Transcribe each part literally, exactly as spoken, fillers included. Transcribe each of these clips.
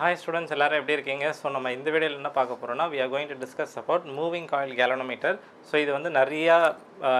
Hi students, ellaru eppadi irkeenga. So nama indha video la enna paakaporona, we are going to discuss about moving coil galvanometer. So idu vandu nariya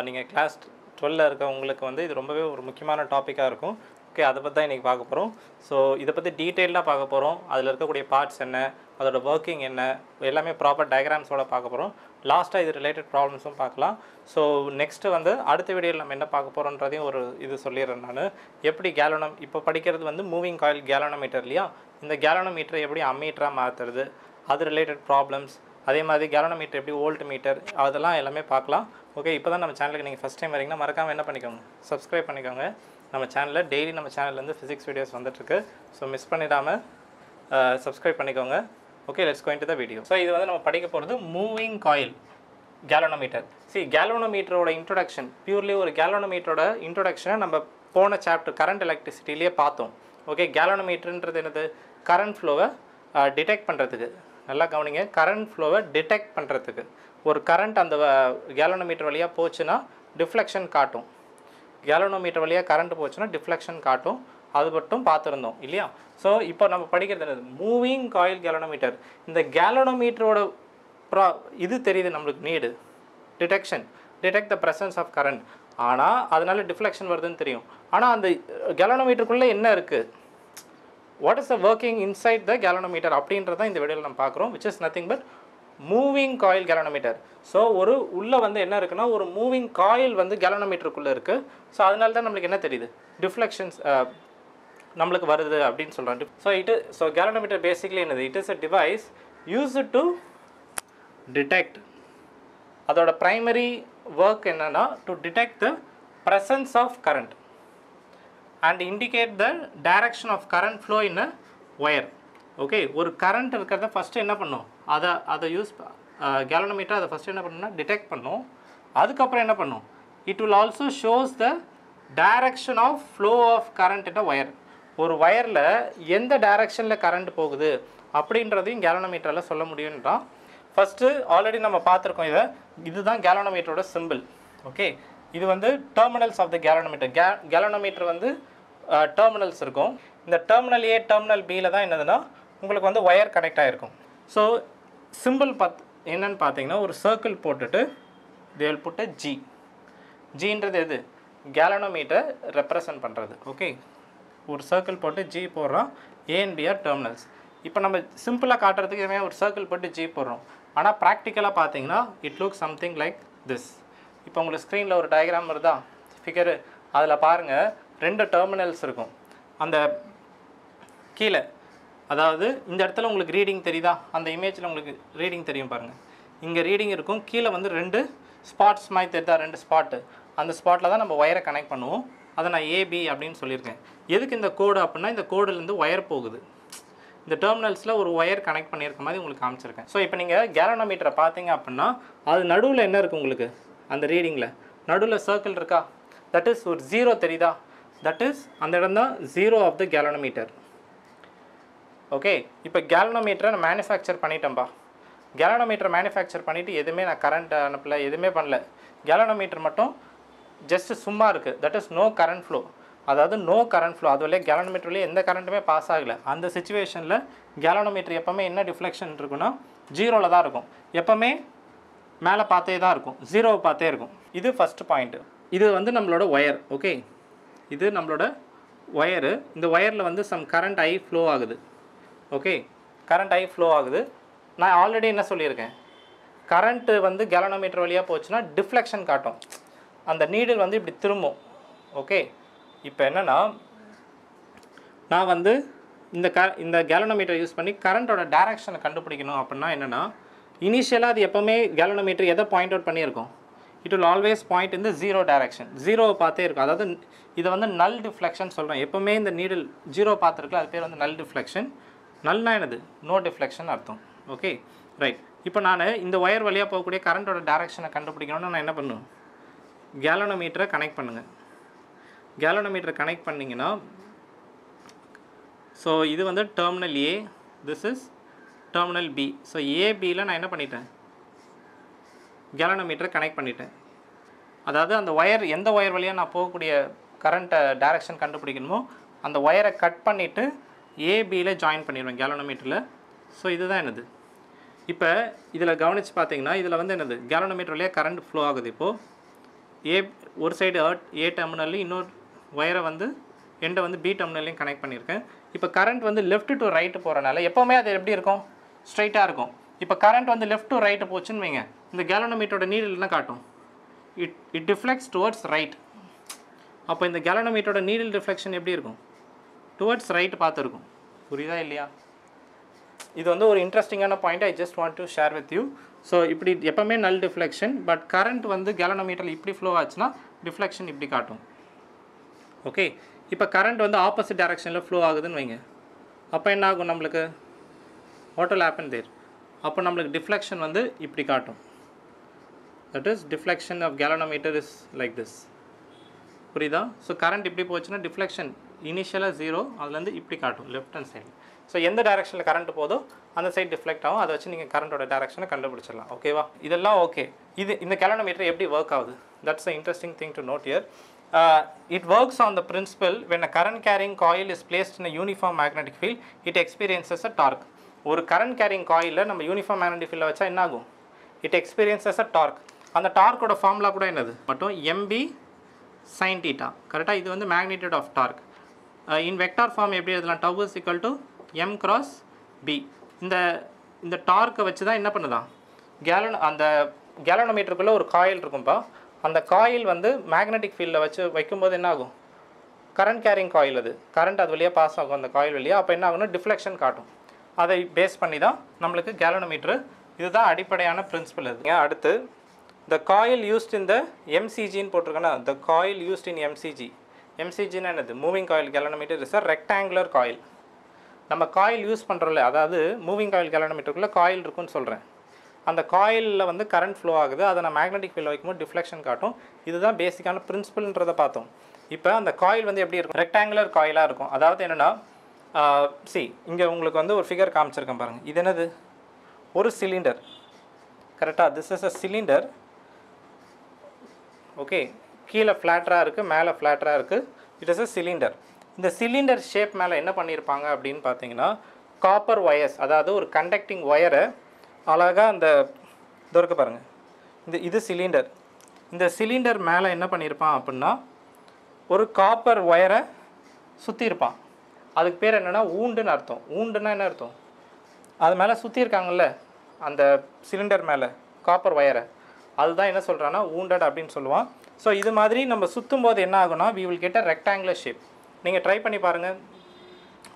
neenga class twelve la irukka ungalku vandu idu rombave oru mukkiyamaana topic ah irukum. Okay, adha pathi iniki paakaporom. So idha pathi detailed ah paakaporom, adula irukka kudiya parts enna, adoda working enna, ellame proper diagrams oda paakaporom. Last ah idu related problems um paakalam. So next vandu adutha video la nam enna paakaporomnradhiyum oru idu solliren nanu eppadi galvanom ipo padikkiradhu vandu moving coil galvanometer liya. இந்த galvanometer எப்படி அம்மீட்டரா மாத்துறது, அது related problems, அதே மாதிரி galvanometer எப்படி volt metre, அதெல்லாம் எல்லாமே பார்க்கலாம். ஓகே, இப்போ தான் நம்ம சேனலுக்கு நீங்கள் ஃபர்ஸ்ட் டைம் வரீங்கன்னா மறக்காம என்ன பண்ணிக்கோங்க, சப்ஸ்கிரைப் பண்ணிக்கோங்க. நம்ம சேனலில் டெய்லி நம்ம சேனல்லேருந்து ஃபிசிக்ஸ் வீடியோஸ் வந்துட்டுருக்கு. ஸோ மிஸ் பண்ணிடாமல் சப்ஸ்கிரைப் பண்ணிக்கோங்க. Okay, let's going to the video. So இது வந்து நம்ம படிக்க போகிறது மூவிங் காயில் கேலனோமீட்டர். சி கேலனோமீட்டரோட இன்ட்ரொடக்ஷன், பியூர்லி ஒரு கேலனோமீட்டரோட இன்ட்ரொடக்ஷனை நம்ம போன சாப்டர் கரண்ட் எலக்ட்ரிசிட்டிலேயே பார்த்தோம். ஓகே, கேலனோமீட்டர்ன்றது என்னது? கரண்ட் ஃப்ளோவை டிடெக்ட் பண்ணுறதுக்கு, நல்லா கவனிங்க, கரண்ட் ஃப்ளோவை டிடெக்ட் பண்ணுறதுக்கு. ஒரு கரண்ட் அந்த கேலனோமீட்டர் வழியாக போச்சுன்னா டிஃப்ளெக்ஷன் காட்டும். கேலனோமீட்டர் வழியாக கரண்ட் போச்சுன்னா டிஃப்ளெக்ஷன் காட்டும். அது மட்டும் பார்த்துருந்தோம் இல்லையா? ஸோ இப்போ நம்ம படிக்கிறது என்னது? Moving coil galvanometer. இந்த கேலனோமீட்டரோட ப்ரா இது தெரியுது நம்மளுக்கு, need detection, detect the presence of current. ஆனால் அதனால டிஃப்ளெக்ஷன் வருதுன்னு தெரியும். ஆனால் அந்த கேலனோமீட்டருக்குள்ளே என்ன இருக்குது, what is the working inside the galvanometer, அப்படின்றதான் இந்த வீடியோவில் நம்ம பார்க்குறோம். which is nothing but moving coil galvanometer. So ஒரு உள்ளே வந்து என்ன இருக்குன்னா, ஒரு மூவிங் காயில் வந்து கேலனோமீட்டருக்குள்ளே இருக்குது. ஸோ அதனால தான் நம்மளுக்கு என்ன தெரியுது, டிஃப்ளெக்ஷன்ஸ் நம்மளுக்கு வருது அப்படின்னு சொல்கிறாங்க. So it so galvanometer basically என்னது, it is a device used to detect, அதோட ப்ரைமரி ஒர்க் என்னென்னா to detect the presence of current and indicate the direction of current flow in a wire. Okay, ஒரு current இருக்கிறத first என்ன பண்ணோம், அதை அதை use galvanometer அதை ஃபஸ்ட்டு என்ன பண்ணோம்னா டிடெக்ட் பண்ணோம். அதுக்கப்புறம் என்ன பண்ணோம், it will also shows the direction of flow of current in a wire. ஒரு ஒயரில் எந்த டைரக்ஷனில் கரண்ட் போகுது அப்படின்றதையும் கேலனோமீட்டரில் சொல்ல முடியும்ன்றா. ஃபஸ்ட்டு ஆல்ரெடி நம்ம பார்த்துருக்கோம் இதை, இதுதான் கேலனோமீட்டரோட சிம்பிள். ஓகே, இது வந்து டெர்மினல்ஸ் ஆஃப் த கேலனோமீட்டர். கே கேலனோமீட்டர் வந்து டெர்மினல்ஸ் இருக்கும். இந்த டெர்மினல் ஏ டெர்மினல் பியில் தான் என்னதுன்னா உங்களுக்கு வந்து ஒயர் கனெக்ட் ஆகிருக்கும். ஸோ சிம்பிள் பத் என்னன்னு பார்த்தீங்கன்னா, ஒரு சர்க்கிள் போட்டுட்டு தே வில் புட் ஜி. ஜின்றது எது? கேலனோமீட்டர் ரெப்ரசன்ட் பண்ணுறது. ஓகே, ஒரு சர்க்கிள் போட்டு ஜி போடுறோம், ஏஎன்பிஆர் டெர்மினல்ஸ். இப்போ நம்ம சிம்பிளாக காட்டுறதுக்கு ஒரு சர்க்கிள் போட்டு ஜி போடுறோம். ஆனால் ப்ராக்டிக்கலாக பார்த்தீங்கன்னா it look something like this. இப்போ உங்களுக்கு ஸ்க்ரீனில் ஒரு டயக்ராம் வருதா, ஃபிகரு, அதில் பாருங்கள் ரெண்டு டெர்மினல்ஸ் இருக்கும். அந்த கீழே, அதாவது இந்த இடத்துல உங்களுக்கு ரீடிங் தெரியுதா, அந்த இமேஜில் உங்களுக்கு ரீடிங் தெரியும் பாருங்கள். இங்கே ரீடிங் இருக்கும், கீழே வந்து ரெண்டு ஸ்பாட்ஸ் மாதிரி தெரியுதா, ரெண்டு ஸ்பாட்டு. அந்த ஸ்பாட்டில் தான் நம்ம ஒயரை கனெக்ட் பண்ணுவோம். அதை நான் ஏபி அப்படின்னு சொல்லியிருக்கேன். எதுக்கு இந்த கோடு அப்படின்னா, இந்த கோடுலேருந்து ஒயர் போகுது. இந்த டெர்மினல்ஸில் ஒரு ஒயர் கனெக்ட் பண்ணியிருக்க மாதிரி உங்களுக்கு காமிச்சிருக்கேன். ஸோ இப்போ நீங்கள் கேலனோமீட்டரை பார்த்தீங்க அப்படின்னா, அது நடுவில் என்ன இருக்குது உங்களுக்கு, அந்த ரீடிங்கில் நடுவில் சர்க்கிள் இருக்கா, தட் இஸ் ஒரு ஜீரோ தெரியுதா, தட் இஸ் அந்த இடம் தான் zero of the galvanometer. Okay, இப்போ கேலனோமீட்டரை நான் மேனுஃபேக்சர் பண்ணிட்டேன்பா. கேலனோமீட்டரை மேனுஃபேக்சர் பண்ணிவிட்டு எதுவுமே நான் கரண்ட் அனுப்பலை, எதுவுமே பண்ணல. கேலனோமீட்டர் மட்டும் ஜஸ்ட்டு சும்மா இருக்குது, that is no current flow. அதாவது நோ கரண்ட் ஃப்ளோ, அது வழியாக கேலனோமீட்டர்லேயே எந்த கரண்ட்டுமே பாஸ் ஆகலை. அந்த சுச்சுவேஷனில் கேலனோமீட்டர் எப்போவுமே என்ன டிஃப்ளெக்ஷன் இருக்குன்னா ஜீரோவில் தான் இருக்கும். எப்போவுமே மேலே பார்த்தே தான் இருக்கும், ஜீரோவை பார்த்தே இருக்கும். இது ஃபஸ்ட்டு பாயிண்ட்டு. இது வந்து நம்மளோட ஒயர். ஓகே, இது நம்மளோட ஒயரு. இந்த ஒயரில் வந்து சம் கரண்ட் ஐ ஃப்ளோ ஆகுது. ஓகே, கரண்ட் ஐ ஃப்ளோ ஆகுது. நான் ஆல்ரெடி என்ன சொல்லியிருக்கேன், கரண்ட்டு வந்து கேலனோமீட்டர் வழியாக போச்சுன்னா டிஃப்ளெக்ஷன் காட்டும், அந்த நீடில் வந்து இப்படி திரும்பும். ஓகே, இப்போ என்னென்னா, நான் வந்து இந்த க இந்த கேலனோமீட்டர் யூஸ் பண்ணி கரண்ட்டோட டைரக்ஷனை கண்டுபிடிக்கணும் அப்படின்னா என்னென்னா, இனிஷியலாக அது எப்போவுமே கேலனோமீட்டர் எதை பாயிண்ட் அவுட் பண்ணியிருக்கோம், இட் வில் ஆல்வேஸ் பாயிண்ட் இந்த ஜீரோ டைரக்ஷன், ஜீரோவை பார்த்தே இருக்கும். அதாவது இதை வந்து நல் டிஃப்ளெக்ஷன் சொல்கிறேன். எப்போவுமே இந்த நீடில் ஜீரோ பார்த்துருக்குல்ல, அது பேர் வந்து நல் டிஃப்ளெக்ஷன். நல்னா என்னது, நோ டிஃப்ளெக்ஷன் அர்த்தம். Okay, right. இப்போ நான் இந்த ஒயர் வழியாக போகக்கூடிய கரண்ட்டோட டைரக்ஷனை கண்டுபிடிக்கணும்னா நான் என்ன பண்ணுவேன், கேலனோமீட்டரை கனெக்ட் பண்ணுங்கள். கேலனோமீட்டரை கனெக்ட் பண்ணிங்கன்னா, ஸோ இது வந்து terminal A, this is terminal B. So ஏபியில் நான் என்ன பண்ணிட்டேன், கேலனோமீட்டரை கனெக்ட் பண்ணிட்டேன். அதாவது அந்த ஒயர், எந்த ஒயர் வழியாக நான் போகக்கூடிய கரண்ட்டை டைரக்ஷன் கண்டுபிடிக்கணுமோ அந்த ஒயரை கட் பண்ணிவிட்டு A B la join pannirven galvanometer la. So idhu dhaan enadhu. Ipo idhula gavanichu pathina idhula vandu enadhu galvanometer la current flow agudhu ipo A one side A terminal la innor wire vandu end vandu B terminal la connect pannirken. Ipo current vandu left to right poranala eppovume adhu eppadi irukum straight ah irukum. Ipo current vandu left to right pochu nveenga indha galvanometer oda needle la kaatum. It it deflects towards right. அப்போ இந்த galvanometer needle reflection எப்படி இருக்கும் towards right பார்த்து இருக்கும் புரியுதா இல்லையா இது வந்து ஒரு இன்ட்ரஸ்டிங்கான point I just want to share with you so இப்படி எப்பமே null deflection but current வந்து galvanometer இப்படி flow ஆச்சுனா deflection இப்படி காட்டும் okay இப்போ current வந்து opposite directionல flow ஆகுதுன்னு வைங்க அப்ப என்ன ஆகும் நமக்கு what will happen there அப்ப நமக்கு deflection வந்து இப்படி காட்டும் that is deflection of galvanometer is like this so current इप्पड़ी पोच्चना deflection initial zero अदलंदे इप्पड़ी काटो left hand side so यंदे direction ले current पोदो अंदर side deflect आओ आदो अच्छी निके current वाला direction ले कंडर पड़चला okay वा इधर लाओ okay इधे इंदे galvanometer इप्पड़ी work out that's the interesting thing to note here uh, it works on the principle when a current carrying coil is placed in a uniform magnetic field it experiences a torque और current carrying coil ले नम्म uniform magnetic field वाचा इन्ना गो it experiences a torque अंदर torque वाला formula कोड़ा इन्ना द बटो mb sin theta correct இது வந்து magnitude of torque uh, in vector form எப்படி எழுதலாம் tau is equal to m cross b இந்த இந்த torque வச்சு தான் என்ன பண்ணுதாம் galvan அந்த galvanometer குள்ள ஒரு coil இருக்கும்பா அந்த coil வந்து magnetic field ல வச்சு வைக்கும்போது என்ன ஆகும் current carrying coil அது current அது வழியா பாஸ் ஆகும் அந்த coil வழியா அப்ப என்ன ஆகும்னா deflection காட்டும் அதை பேஸ் பண்ணி தான் நமக்கு galvanometer இதுதான் அடிப்படையான principle அதுங்க அடுத்து the coil used in the mcg in போட்டுருக்கனா the coil used in mcg mcg னா என்னது moving coil galvanometer is a rectangular coil நம்ம coil யூஸ் பண்றோம்ல அதாவது moving coil galvanometer குள்ள coil இருக்குன்னு சொல்றேன் அந்த coil ல வந்து current flow ஆகுது அத நான் magnetic field வைக்கும்போது deflection காட்டும் இதுதான் பேசிக்கான principle ன்றத பார்த்தோம் இப்போ அந்த coil வந்து எப்படி இருக்கும் rectangular coil ஆ இருக்கும் அதாவது என்னன்னா see இங்க உங்களுக்கு வந்து ஒரு figure காமிச்சிருக்கேன் பாருங்க இது என்னது ஒரு சிலிண்டர் கரெக்ட்டா this is a cylinder okay கீழ ஃப்ளாட்டரா இருக்கு மேல ஃப்ளாட்டரா இருக்கு it is a cylinder இந்த cylinder shape மேல என்ன பண்ணிருப்பாங்க அப்படினு பாத்தீங்கன்னா copper wires அதாவது ஒரு conducting wire அழகா அந்த தூரக்க பாருங்க இந்த இது cylinder இந்த cylinder மேல என்ன பண்ணிருப்பான் அப்படினா ஒரு copper wire சுத்தி இருப்பான் அதுக்கு பேர் என்னன்னா ஊண்டுன்னு அர்த்தம் ஊண்டுன்னா என்ன அர்த்தம் அது மேல சுத்தி இருக்காங்கல அந்த cylinder மேல copper wire அதுதான் என்ன சொல்றானா wounded அப்படினு சொல்லுவான் சோ இது மாதிரி நம்ம சுத்தும்போது என்ன ஆகும்னா we will get a rectangular shape நீங்க ட்ரை பண்ணி பாருங்க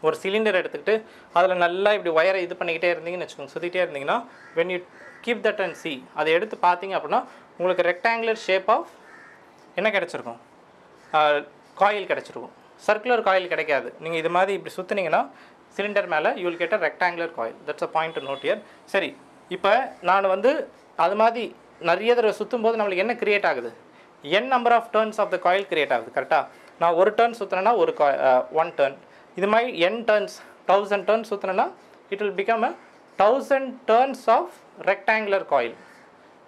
ஒரு சிலிண்டர் எடுத்துக்கிட்டு அதுல நல்லா இப்படி வயரை இது பண்ணிட்டே இருந்தீங்கன்னு வெச்சுக்கோங்க சுத்திட்டே இருந்தீங்கனா when you keep that and see அதை எடுத்து பாத்தீங்க அப்படினா உங்களுக்கு rectangular shape of என்ன கிடைச்சிருக்கும் coil கிடைச்சிருக்கும் circular coil கிடைக்காது நீங்க இது மாதிரி இப்படி சுத்துனீங்கனா சிலிண்டர் மேல you will get a rectangular coil that's a point to note here சரி இப்போ நான் வந்து அது மாதிரி நிறைய தடவை சுத்தும்போது நமக்கு என்ன கிரியேட் ஆகுது n number of turns of the coil create ஆகுது கரெக்ட்டா நான் ஒரு டர்ன் சுத்துனனா ஒரு one turn இது மாதிரி n turns one thousand turns சுத்துனனா it will become a one thousand turns of rectangular coil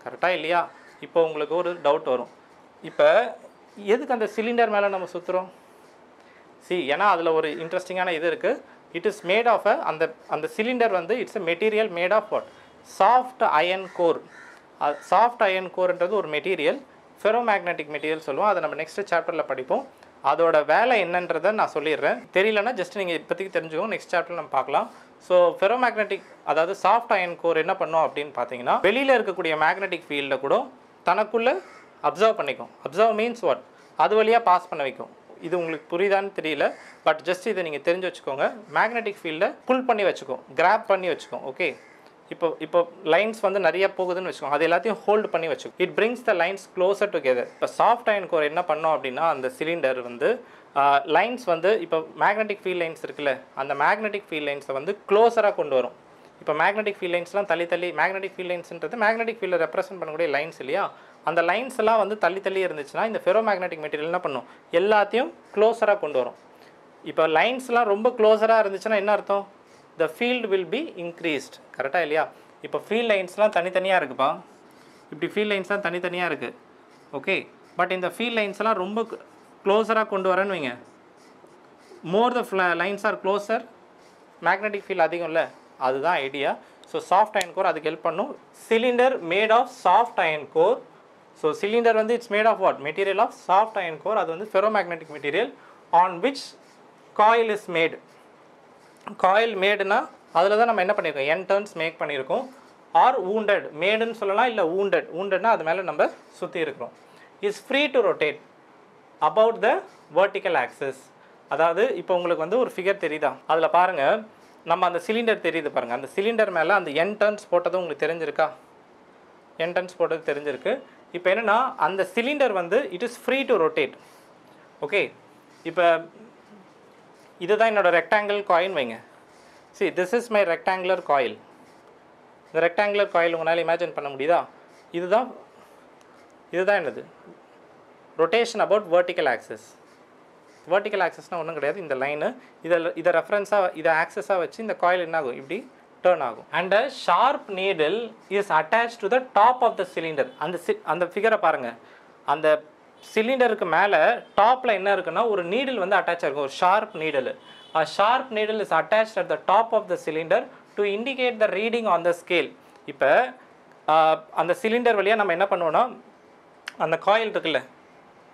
கரெக்ட்டா இல்லையா இப்போ உங்களுக்கு ஒரு டவுட் வரும் இப்போ எதுக்கு அந்த சிலிண்டர் மேல நம்ம சுத்துறோம் see ஏனா அதுல ஒரு இன்ட்ரஸ்டிங்கான இது இருக்கு it is made of a அந்த அந்த சிலிண்டர் வந்து it's a material made of what soft iron core soft iron core ன்றது ஒரு மெட்டீரியல் ஃபெரோமேக்னெட்டிக் மெட்டீரியல் சொல்லுவோம் அத நம்ம நெக்ஸ்ட் சாப்டர்ல படிப்போம் அதோட வேலை என்னன்றதை நான் சொல்லிறேன் தெரியலனா ஜஸ்ட் நீங்க இப்போதைக்கு தெரிஞ்சுக்கோங்க நெக்ஸ்ட் சாப்டர்ல நம்ம பார்க்கலாம் சோ ஃபெரோமேக்னெட்டிக் அதாவது சாஃப்ட் அயன் கோர் என்ன பண்ணும் அப்படினு பாத்தீங்கன்னா வெளியில இருக்க கூடிய மேக்னெட்டிக் ஃபீல்ட்ல கூட தனக்குள்ள அப்சர்வ் பண்ணிக்கும் அப்சர்வ் மீன்ஸ் வாட் அது வழியா பாஸ் பண்ண வைக்கும் இது உங்களுக்கு புரியுதான்னு தெரியல பட் ஜஸ்ட் இத நீங்க தெரிஞ்சு வெச்சுக்கோங்க மேக்னெட்டிக் ஃபீல்ட புல் பண்ணி வெச்சுக்கும் கிராப் பண்ணி வெச்சுக்கும் ஓகே இப்போ இப்போ லைன்ஸ் வந்து நிறைய போகுதுன்னு வெச்சுக்கோங்க அது எல்லாத்தையும் ஹோல்ட் பண்ணி வெச்சுக்கும் it brings the lines closer together இப்போ சாஃப்ட் அயன் கோர் என்ன பண்ணோம் அப்படினா அந்த சிலிண்டர் வந்து லைன்ஸ் வந்து இப்போ மேக்னெட்டிக் ஃபீல்ட் லைன்ஸ் இருக்குல அந்த மேக்னெட்டிக் ஃபீல்ட் லைன்ஸை வந்து க்ளோசரா கொண்டு வரும் இப்போ மேக்னெட்டிக் ஃபீல்ட் லைன்ஸ்லாம் தள்ளி தள்ளி மேக்னெட்டிக் ஃபீல்ட் லைன்ஸ்ன்றது மேக்னெட்டிக் ஃபீல்ட ரெப்ரசன்ட் பண்ணக்கூடிய லைன்ஸ் இல்லையா அந்த லைன்ஸ் எல்லாம் வந்து தள்ளி தள்ளி இருந்துச்சுனா இந்த ஃபெரோ மேக்னெட்டிக் மெட்டீரியல் என்ன பண்ணும் எல்லாத்தையும் க்ளோசரா கொண்டு வரும் இப்போ லைன்ஸ்லாம் ரொம்ப க்ளோசரா இருந்துச்சுனா என்ன அர்த்தம் the field will be increased கரெக்ட்டா இல்லையா இப்போ field linesலாம் தனித்தனியா இருக்குப்பா இப்படி field linesலாம் தனித்தனியா இருக்கு ஓகே பட் இந்த field linesலாம் ரொம்ப க்ளோசரா கொண்டு வரணும்ங்க more the lines are closer magnetic field adhigam adhu dhaan idea. So soft iron core adhu help pannu. Cylinder made of soft iron core. So cylinder vandhu it's made of what? Material of soft iron core, adhu vandhu ferromagnetic material on which coil is made. Coil made na adhula dhaan nama enna pannirukkom N turns make pannirukkom. Or wounded made nu sollala illa wounded wounded na adhu mela namba suthi irukrom. Is free to rotate about the vertical axis. அதாவது இப்போ உங்களுக்கு வந்து ஒரு figure தெரியுதா, அதில் பாருங்கள் நம்ம அந்த சிலிண்டர் தெரியுது பாருங்கள், அந்த சிலிண்டர் மேலே அந்த என் டர்ன்ஸ் போட்டதும் உங்களுக்கு தெரிஞ்சிருக்கா? என் டர்ன்ஸ் போட்டது தெரிஞ்சிருக்கு. இப்போ என்னென்னா அந்த சிலிண்டர் வந்து it is free to rotate. Okay, இப்போ இதுதான் என்னோடய ரெக்டாங்குலர் காயில் வைங்க. சரி, this is my rectangular coil. இந்த ரெக்டாங்குலர் காயில் உங்களால் இமேஜின் பண்ண முடியுதா? இதுதான் இதுதான் என்னது rotation about vertical axis. Vertical ஆக்சஸ்னால் ஒன்றும் கிடையாது, இந்த லைனு இதில் இதை ரெஃபரன்ஸாக இதை ஆக்சஸாக வச்சு இந்த காயில் என்ன ஆகும், இப்படி டேர்ன் ஆகும். And a sharp needle is attach to the top of the cylinder. அந்த சி அந்த ஃபிகரை பாருங்கள், அந்த சிலிண்டருக்கு மேலே டாப்பில் என்ன இருக்குன்னா ஒரு நீடில் வந்து அட்டாச் ஆகிருக்கும், ஒரு sharp needle. A sharp needle is attach at the top of the cylinder to indicate the reading on the scale. இப்போ அந்த சிலிண்டர் வழியாக நம்ம என்ன பண்ணுவோன்னா அந்த காயில் இருக்குல்ல,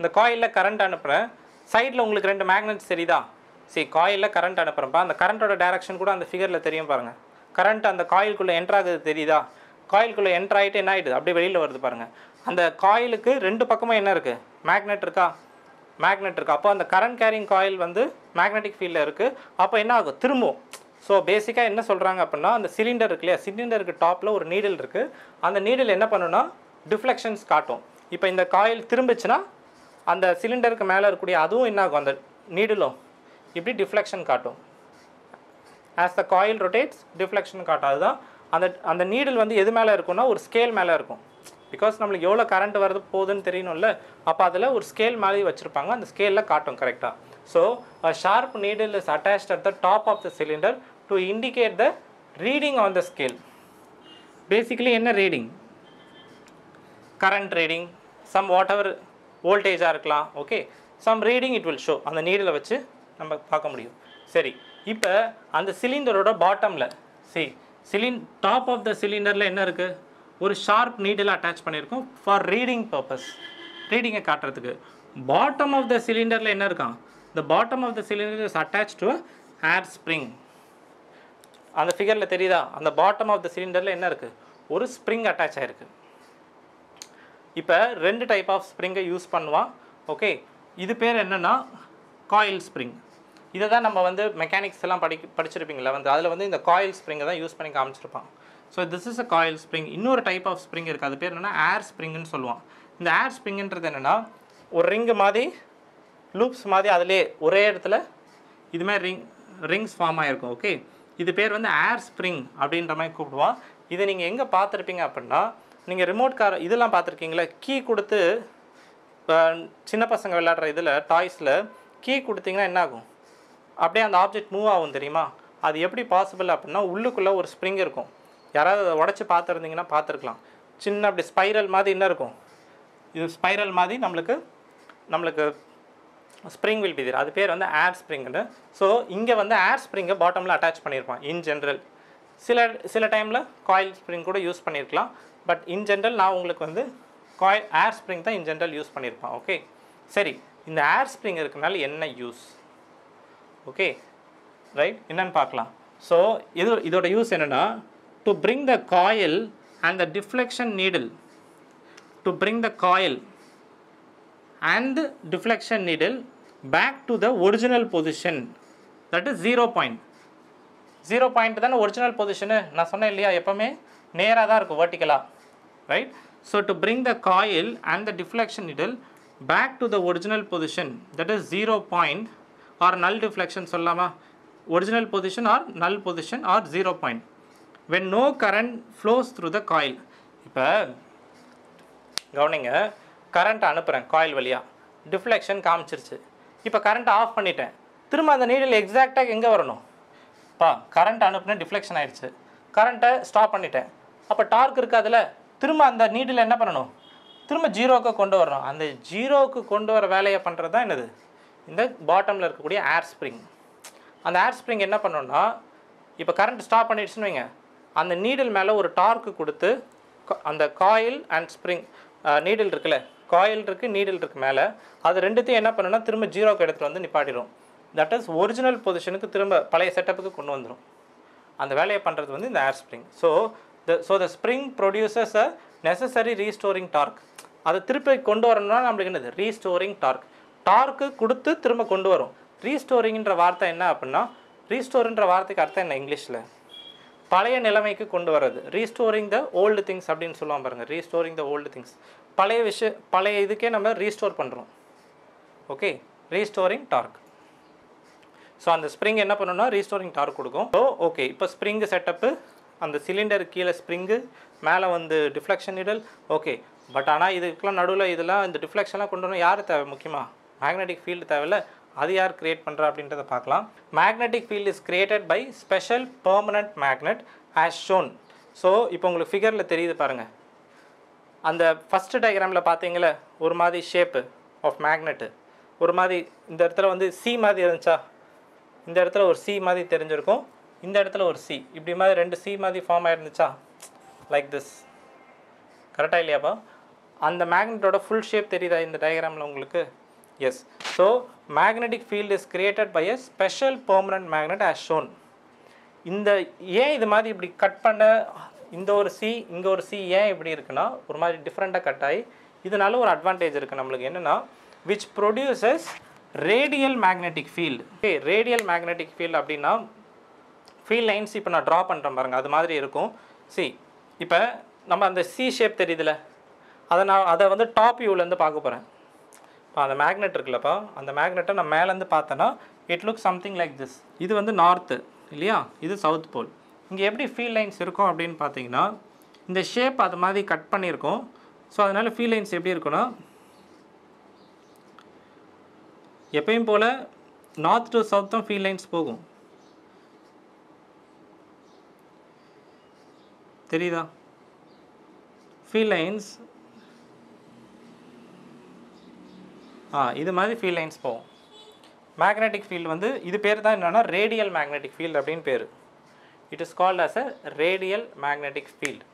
இந்த காயிலில் கரண்ட் அனுப்புகிறேன், சைடில் உங்களுக்கு ரெண்டு மேக்னெட்ஸ் தெரியுதா? சரி, காயிலில் கரண்ட் அனுப்புகிறப்பா அந்த கரண்ட்டோட டைரக்ஷன் கூட அந்த ஃபிகரில் தெரியும் பாருங்கள். கரண்ட் அந்த காயிலுக்குள்ளே என்ட்ராகுது தெரியுதா? காயிலுக்குள்ளே என்ட்ராகிட்டு என்ன ஆகிடுது, அப்படியே வெளியில் வருது பாருங்கள். அந்த காயிலுக்கு ரெண்டு பக்கமும் என்ன இருக்குது, மேக்னெட் இருக்கா? மேக்னெட் இருக்கா? அப்போ அந்த கரண்ட் கேரிங் காயில் வந்து மேக்னெட்டிக் ஃபீல்டில் இருக்குது. அப்போ என்ன ஆகும், திரும்பும். ஸோ பேசிக்காக என்ன சொல்கிறாங்க அப்படின்னா அந்த சிலிண்டர் இருக்கு இல்லையா, சிலிண்டருக்கு டாப்பில் ஒரு நீடில் இருக்குது, அந்த நீடில் என்ன பண்ணுன்னா டிஃப்ளெக்ஷன்ஸ் காட்டும். இப்போ இந்த காயில் திரும்பிச்சுன்னா அந்த சிலிண்டருக்கு மேலே இருக்கக்கூடிய அதுவும் என்ன ஆகும், அந்த நீடிலும் இப்படி டிஃப்ளெக்ஷன் காட்டும். As the coil rotates deflection காட்டாது தான். அந்த அந்த நீடில் வந்து எது மேலே இருக்குன்னா ஒரு ஸ்கேல் மேலே இருக்கும். பிகாஸ் நம்மளுக்கு எவ்வளோ கரண்ட் வருது போகுதுன்னு தெரியணும்ல, அப்போ அதில் ஒரு ஸ்கேல் மாதிரி வச்சுருப்பாங்க, அந்த ஸ்கேலில் காட்டும் கரெக்டாக. So a sharp needle is attach at the top of the cylinder to indicate the reading on the scale. Basically என்ன reading, current reading, some whatever வோல்டேஜாக இருக்கலாம். Okay, some reading it will show, அந்த needle வச்சு நம்ம பார்க்க முடியும். சரி, இப்போ அந்த சிலிண்டரோட பாட்டமில் சரி சிலிண் டாப் ஆஃப் த சிலிண்டரில் என்ன இருக்குது, ஒரு ஷார்ப் நீடில் அட்டாச் பண்ணியிருக்கோம் ஃபார் ரீடிங் பர்பஸ், ரீடிங்கை காட்டுறதுக்கு. பாட்டம் ஆஃப் த சிலிண்டரில் என்ன இருக்கான், the bottom of the cylinder is attach to hair spring. அந்த ஃபிகரில் தெரியுதா, அந்த பாட்டம் ஆஃப் த சிலிண்டரில் என்ன இருக்குது, ஒரு ஸ்ப்ரிங் அட்டாச் ஆகிருக்கு. இப்போ ரெண்டு டைப் ஆஃப் ஸ்ப்ரிங்கை யூஸ் பண்ணுவான். ஓகே, இது பேர் என்னென்னா காயில் ஸ்ப்ரிங். இதை தான் நம்ம வந்து மெக்கானிக்ஸ் எல்லாம் படி படிச்சிருப்பீங்களா வந்து, அதில் வந்து இந்த காயில் ஸ்ப்ரிங்கை தான் யூஸ் பண்ணி காமிச்சிருப்பான். So this is a coil spring. இன்னொரு டைப் ஆஃப் ஸ்ப்ரிங் இருக்குது, அது பேர் என்னென்னா ஏர் ஸ்ப்ரிங்குன்னு சொல்லுவான். இந்த ஏர் ஸ்ப்ரிங்குன்றது என்னென்னா ஒரு ரிங்கு மாதிரி லூப்ஸ் மாதிரி அதிலே ஒரே இடத்துல இதுமாதிரி ரிங் ரிங்ஸ் ஃபார்ம் ஆகிருக்கும். ஓகே, இது பேர் வந்து ஏர் ஸ்ப்ரிங் அப்படின்ற மாதிரி கூப்பிடுவான். இதை நீங்கள் எங்கே பார்த்துருப்பீங்க அப்படின்னா, நீங்கள் ரிமோட் கார் இதெல்லாம் பார்த்துருக்கீங்களா, கீ கொடுத்து சின்ன பசங்க விளையாடுற இதில் டாய்ஸில் கீ கொடுத்தீங்கன்னா என்ன ஆகும், அப்படியே அந்த ஆப்ஜெக்ட் மூவ் ஆகும் தெரியுமா? அது எப்படி பாசிபிள் அப்படின்னா உள்ளுக்குள்ளே ஒரு ஸ்ப்ரிங் இருக்கும். யாராவது அதை உடச்சி பார்த்துருந்தீங்கன்னா பார்த்துருக்கலாம். சின்ன அப்படி ஸ்பைரல் மாதிரி என்ன இருக்கும், இது ஸ்பைரல் மாதிரி நம்மளுக்கு நம்மளுக்கு ஸ்ப்ரிங் வில் பி தேர். அது பேர் வந்து ஏர் ஸ்ப்ரிங்குன்னு. ஸோ இங்கே வந்து ஏர் ஸ்ப்ரிங்கை பாட்டமில் அட்டாச் பண்ணியிருப்பான் இன் ஜென்ரல். சில சில டைமில் காயில் ஸ்ப்ரிங் கூட யூஸ் பண்ணியிருக்கலாம், பட் இன் ஜென்ரல் நான் உங்களுக்கு வந்து காயில் ஏர் ஸ்ப்ரிங் தான் இன் ஜென்ரல் யூஸ் பண்ணியிருப்பான். ஓகே, சரி, இந்த ஏர் ஸ்ப்ரிங் இருக்கனால என்ன யூஸ், ஓகே ரைட், என்னென்னு பார்க்கலாம். ஸோ இது இதோட யூஸ் என்னென்னா to bring the coil and the deflection needle, to bring the coil and deflection needle back to the original position, that is zero point. Zero point தானே original பொசிஷனு, நான் சொன்னேன் இல்லையா, எப்போவுமே நேராக தான் இருக்கும் வெர்டிக்கலாக, right? So to bring the coil and the deflection needle back to the original position that is zero point or null deflection சொல்லாமா, original position or null position R zero point when no current flows through the coil. இப்போ கவனிங்க, current அனுப்புகிறேன் coil வழியாக, deflection காமிச்சிருச்சு. இப்போ current off பண்ணிட்டேன், திரும்ப அந்த needle எக்ஸாக்டாக எங்கே வரணும், பா கரண்ட் அனுப்புனேன் டிஃப்ளெக்ஷன் ஆகிடுச்சு, கரண்ட்டை ஸ்டாப் பண்ணிட்டேன், அப்போ டார்க் இருக்காதுல, திரும்ப அந்த நீடில் என்ன பண்ணணும், திரும்ப ஜீரோவுக்கு கொண்டு வரணும். அந்த ஜீரோவுக்கு கொண்டு வர வேலையை பண்ணுறது தான் என்னது, இந்த பாட்டமில் இருக்கக்கூடிய ஏர் ஸ்ப்ரிங். அந்த ஏர் ஸ்ப்ரிங் என்ன பண்ணணும்னா இப்போ கரண்ட் ஸ்டாப் பண்ணிடுச்சுன்னு வைங்க, அந்த நீடில் மேலே ஒரு டார்க்கு கொடுத்து அந்த காயில் அண்ட் ஸ்ப்ரிங் நீடில் இருக்குல்ல, காயில் இருக்குது நீடில் இருக்குது மேலே, அது ரெண்டுத்தையும் என்ன பண்ணுன்னா திரும்ப ஜீரோக்கு எடுத்துகிட்டு வந்து நிப்பாட்டிடும். தட் இஸ் ஒரிஜினல் பொசிஷனுக்கு திரும்ப பழைய செட்டப்புக்கு கொண்டு வந்துடும். அந்த வேலையை பண்ணுறது வந்து இந்த hair spring. So the so the spring produces a necessary restoring torque. அதை திருப்பி கொண்டு வரணும்னா நம்மளுக்கு என்னது ரீஸ்டோரிங் டார்க், டார்க்கு கொடுத்து திரும்ப கொண்டு வரும். ரீஸ்டோரிங்கிற வார்த்தை என்ன அப்படின்னா, ரீஸ்டோர்ன்ற வார்த்தைக்கு அர்த்தம் என்ன இங்கிலீஷில்? பழைய நிலைமைக்கு கொண்டு வர்றது. ரீஸ்டோரிங் த ஓல்டு திங்ஸ் அப்படின்னு சொல்லுவாங்க பாருங்கள். ரீஸ்டோரிங் த ஓல்டு திங்ஸ், பழைய விஷய பழைய இதுக்கே நம்ம ரீஸ்டோர் பண்ணுறோம். Okay, restoring torque. ஸோ அந்த ஸ்ப்ரிங் என்ன பண்ணணும்னா ரீஸ்டோரிங் டார்க் கொடுக்கும். ஸோ ஓகே, இப்போ ஸ்ப்ரிங்கு செட்டப்பு, அந்த சிலிண்டர் கீழே ஸ்ப்ரிங்கு, மேலே வந்து டிஃப்ளெக்ஷன் நீடல். ஓகே, பட் ஆனால் இதுக்கெலாம் நடுவில் இதெல்லாம் இந்த டிஃப்ளெக்ஷன்லாம் கொண்டு வரணும். யார் தேவை? முக்கியமாக மேக்னெட்டிக் ஃபீல்டு தேவையில்ல. அது யார் கிரியேட் பண்ணுறா அப்படின்றத பார்க்கலாம். Magnetic field is created by special permanent magnet as shown. So இப்போ உங்களுக்கு ஃபிகரில் தெரியுது பாருங்கள். அந்த ஃபஸ்ட்டு டயக்ராமில் பார்த்தீங்களே ஒரு மாதிரி ஷேப்பு ஆஃப் மேக்னெட்டு, ஒரு மாதிரி இந்த இடத்துல வந்து சி மாதிரி இருந்துச்சா, இந்த இடத்துல ஒரு சி மாதிரி தெரிஞ்சிருக்கும், இந்த இடத்துல ஒரு சி, இப்படி மாதிரி ரெண்டு சி மாதிரி ஃபார்ம் ஆகிருந்துச்சா, லைக் திஸ். கரெக்டாக இல்லையாப்பா? அந்த மேக்னெட்டோட ஃபுல் ஷேப் தெரியுதா இந்த டயக்ராமில் உங்களுக்கு? Yes. So magnetic field is created by a special permanent magnet as shown. இந்த ஏன் இது மாதிரி இப்படி கட் பண்ண, இந்த ஒரு சி இங்கே ஒரு சி ஏன் இப்படி இருக்குன்னா ஒரு மாதிரி டிஃப்ரெண்ட்டாக கட் ஆகி, இதனால ஒரு அட்வான்டேஜ் இருக்குது நம்மளுக்கு என்னென்னா, which produces radial magnetic field. Okay, radial magnetic field அப்படின்னா ஃபீல்ட் லைன்ஸ் இப்போ நான் ட்ரா பண்ணுறேன் பாருங்கள், அது மாதிரி இருக்கும். சி இப்போ நம்ம அந்த சி ஷேப் தெரியுதுல்ல, அதை நான் அதை வந்து டாப் வியூலேருந்து பார்க்க போகிறேன். இப்போ அந்த மேக்னெட் இருக்குல்லப்பா, அந்த மேக்னெட்டை நான் மேலேருந்து பார்த்தேன்னா it look something like this. இது வந்து நார்த்து இல்லையா, இது சவுத் போல். இங்கே எப்படி ஃபீல்ட் லைன்ஸ் இருக்கும் அப்படின்னு பார்த்தீங்கன்னா, இந்த ஷேப் அது மாதிரி கட் பண்ணியிருக்கோம். ஸோ அதனால் ஃபீல்ட் லைன்ஸ் எப்படி இருக்குன்னா, எப்பயும் போல் நார்த் டு சவுத்தும் ஃபீல்ட் லைன்ஸ் போகும். தெரியுதா? ஃபீல்ட் லைன்ஸ் ஆ இது மாதிரி ஃபீல்ட் லைன்ஸ் போகும். மேக்னெட்டிக் ஃபீல்டு வந்து இது பேர் தான் என்னென்னா ரேடியல் மேக்னெட்டிக் ஃபீல்டு அப்படின்னு பேர். It is called as a radial magnetic field.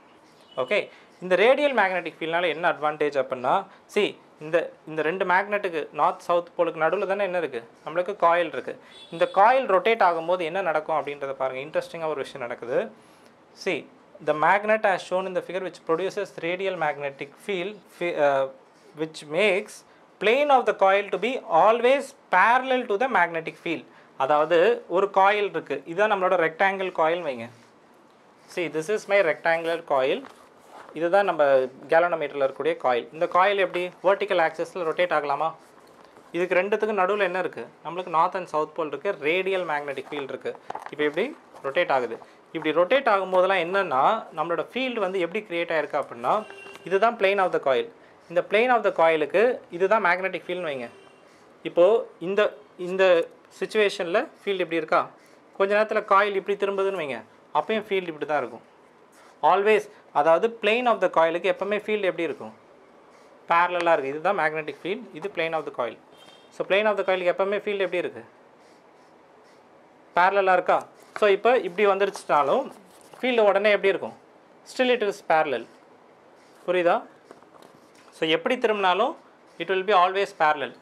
Okay, இந்த ரேடியல் மேக்னெட்டிக் ஃபீல்டுனால என்ன அட்வான்டேஜ் அப்படின்னா, சி இந்த இந்த ரெண்டு மேக்னெட்டுக்கு நார்த் சவுத் போலுக்கு நடுவில் தானே என்ன இருக்குது, நம்மளுக்கு காயில் இருக்குது. இந்த காயில் ரொட்டேட் ஆகும்போது என்ன நடக்கும் அப்படின்றத பாருங்கள். இன்ட்ரெஸ்டிங்காக ஒரு விஷயம் நடக்குது. See the magnet as shown in the figure which produces radial magnetic field uh, which makes plane of the coil to be always parallel to the magnetic field. அதாவது ஒரு காயில் இருக்குது, இதுதான் நம்மளோட ரெக்டாங்கிள் காயில் வைங்க. see this is my rectangular coil. இதுதான் நம்ம கேலனோமீட்டரில் இருக்கக்கூடிய coil. இந்த காயில் எப்படி வெர்டிக்கல் ஆக்சஸில் ரொட்டேட் ஆகலாமா? இதுக்கு ரெண்டுத்துக்கு நடுவில் என்ன இருக்குது, நம்மளுக்கு நார்த் அண்ட் சவுத் போல் இருக்குது, ரேடியல் மேக்னெட்டிக் ஃபீல்டு இருக்குது. இப்போ எப்படி ரொட்டேட் ஆகுது, இப்படி ரொட்டேட் ஆகும்போதெல்லாம் என்னென்னா நம்மளோட ஃபீல்டு வந்து எப்படி க்ரியேட் ஆகிருக்கு அப்படின்னா, இதுதான் பிளேன் ஆஃப் த காயில். இந்த பிளேன் ஆஃப் த காயிலுக்கு இதுதான் மேக்னெட்டிக் ஃபீல்டுன்னு வைங்க. இப்போது இந்த இந்த சுச்சுவேஷனில் ஃபீல்டு இப்படி இருக்கா, கொஞ்ச நேரத்தில் காயில் இப்படி திரும்புதுன்னு வைங்க, அப்போயும் ஃபீல்டு இப்படி தான் இருக்கும் ஆல்வேஸ். அதாவது பிளேன் ஆஃப் த காயிலுக்கு எப்போவுமே ஃபீல்டு எப்படி இருக்கும், பேரலாக இருக்குது. இதுதான் மேக்னெட்டிக் ஃபீல்டு, இது plane of the coil. So plane of the காயிலுக்கு எப்போவுமே ஃபீல்டு எப்படி இருக்குது, பேரலாக இருக்கா. ஸோ இப்போ இப்படி வந்துருச்சுனாலும் ஃபீல்டு உடனே எப்படி இருக்கும், ஸ்டில் இட் இஸ் பேரலல். புரியுதா? ஸோ எப்படி திரும்பினாலும் it will be always parallel.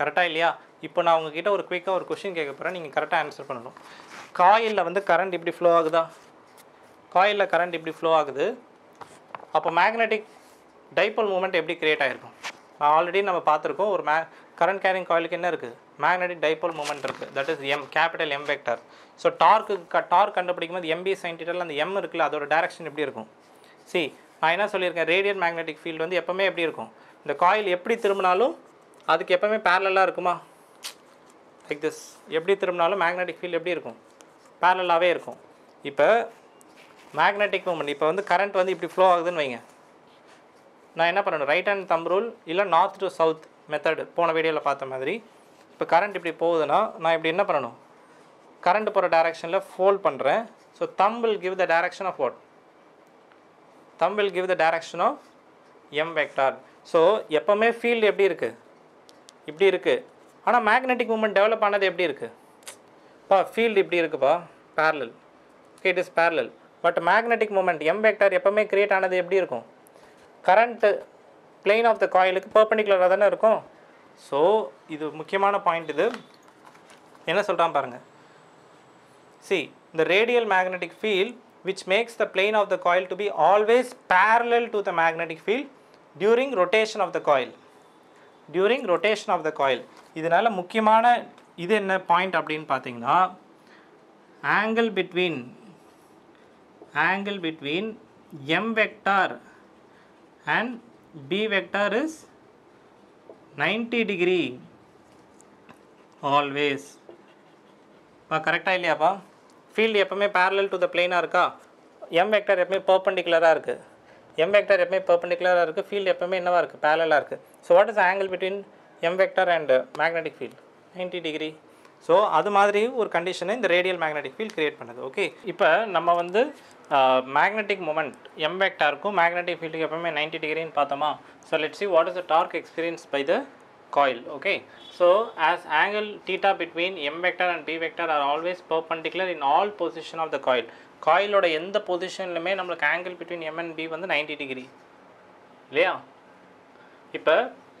கரெக்டாக இல்லையா? இப்போ நான் உங்ககிட்ட ஒரு குயிக்காக ஒரு கொஷின் கேட்க போகிறேன், நீங்கள் கரெக்டாக ஆன்சர் பண்ணணும். காயிலில் வந்து கரண்ட் இப்படி ஃப்ளோ ஆகுதா? காயிலில் கரண்ட் இப்படி ஃப்ளோ ஆகுது. அப்போ மேக்னெட்டிக் டைபோல் மூமெண்ட் எப்படி க்ரியேட் ஆகிருக்கும்? நான் ஆல்ரெடி நம்ம பார்த்துருக்கோம், ஒரு மே கரண்ட் கேரிங் காயிலுக்கு என்ன இருக்குது, மேக்னெட்டிக் டைபோல் மூமெண்ட் இருக்குது. That is M, capital M vector. So torque க டார்க் கண்டுபிடிக்கும் போது எம்பி சைன்டிட்டரில் அந்த எம் இருக்குல்ல, அதோட டேரெக்ஷன் எப்படி இருக்கும்? சி நான் என்ன சொல்லியிருக்கேன், ரேடியல் மேக்னெட்டிக் ஃபீல்டு வந்து எப்போவுமே எப்படி இருக்கும், இந்த காயில் எப்படி திரும்பினாலும் அதுக்கு எப்போவுமே பேரலாக இருக்குமா, லைக் திஸ். எப்படி திரும்பினாலும் மேக்னெட்டிக் ஃபீல்டு எப்படி இருக்கும், பேரலாகவே இருக்கும். இப்போ மேக்னெட்டிக் மூமெண்ட் இப்போ வந்து கரண்ட் வந்து இப்படி ஃப்ளோ ஆகுதுன்னு வைங்க, நான் என்ன பண்ணணும், ரைட் ஹேண்ட் தம் ரூல் இல்லை நார்த் டு சவுத் மெத்தடு போன வீடியோவில் பார்த்த மாதிரி. இப்போ கரண்ட் இப்படி போகுதுன்னா நான் இப்படி என்ன பண்ணணும், கரண்ட் போகிற டேரெக்ஷனில் ஃபோல்ட் பண்ணுறேன். So thumb will give the direction of what, thumb will give the direction of M vector. So எப்போவுமே ஃபீல்டு எப்படி இருக்குது, இப்படி இருக்குது. ஆனால் மேக்னெட்டிக் மூமெண்ட் டெவலப் ஆனது எப்படி இருக்குது, பா ஃபீல்டு இப்படி இருக்குப்பா, parallel. cascade is parallel. But magnetic moment M vector எப்பவுமே create ஆனது எப்படி இருக்கும்? Current plane of the coil is perpendicular தான இருக்கும். So இது முக்கியமான point இது. என்ன சொல்றான் பாருங்க. See, the radial magnetic field which makes the plane of the coil to be always parallel to the magnetic field during rotation of the coil. During rotation of the coil. இதனால முக்கியமான இது என்ன point அப்படினு பாத்தீங்கன்னா angle between angle between M vector and B vector is ninety degree always. பா கரெக்ட்டா இல்லையாப்பா? Field எப்பவுமே parallel to the plane இருக்கா? M vector எப்பவுமே perpendicular ஆ இருக்கு. M vector எப்பவுமே perpendicular ஆ இருக்கு. Field எப்பவுமே என்னவா இருக்கு? Parallel ஆ இருக்கு. So what is the angle between M vector and magnetic field? ninety degree. So அது மாதிரி ஒரு கண்டிஷனை இந்த ரேடியல் மேக்னெட்டிக் ஃபீல்ட் கிரியேட் பண்ணுது. ஓகே, இப்போ நம்ம வந்து மேக்னெட்டிக் மொமெண்ட் M vector க்கும் மேக்னெட்டிக் ஃபீல்டுக்கு எப்பவுமே ninety டிகிரின்னு பார்த்தோமா? So let's see what is the torque experienced by the coil. Okay, so as angle theta between M vector and B vector are always perpendicular in all position of the coil. Coilோட எந்த பொசிஷன்லயுமே நமக்கு angle between M and B வந்து ninety degree இல்லையா? இப்போ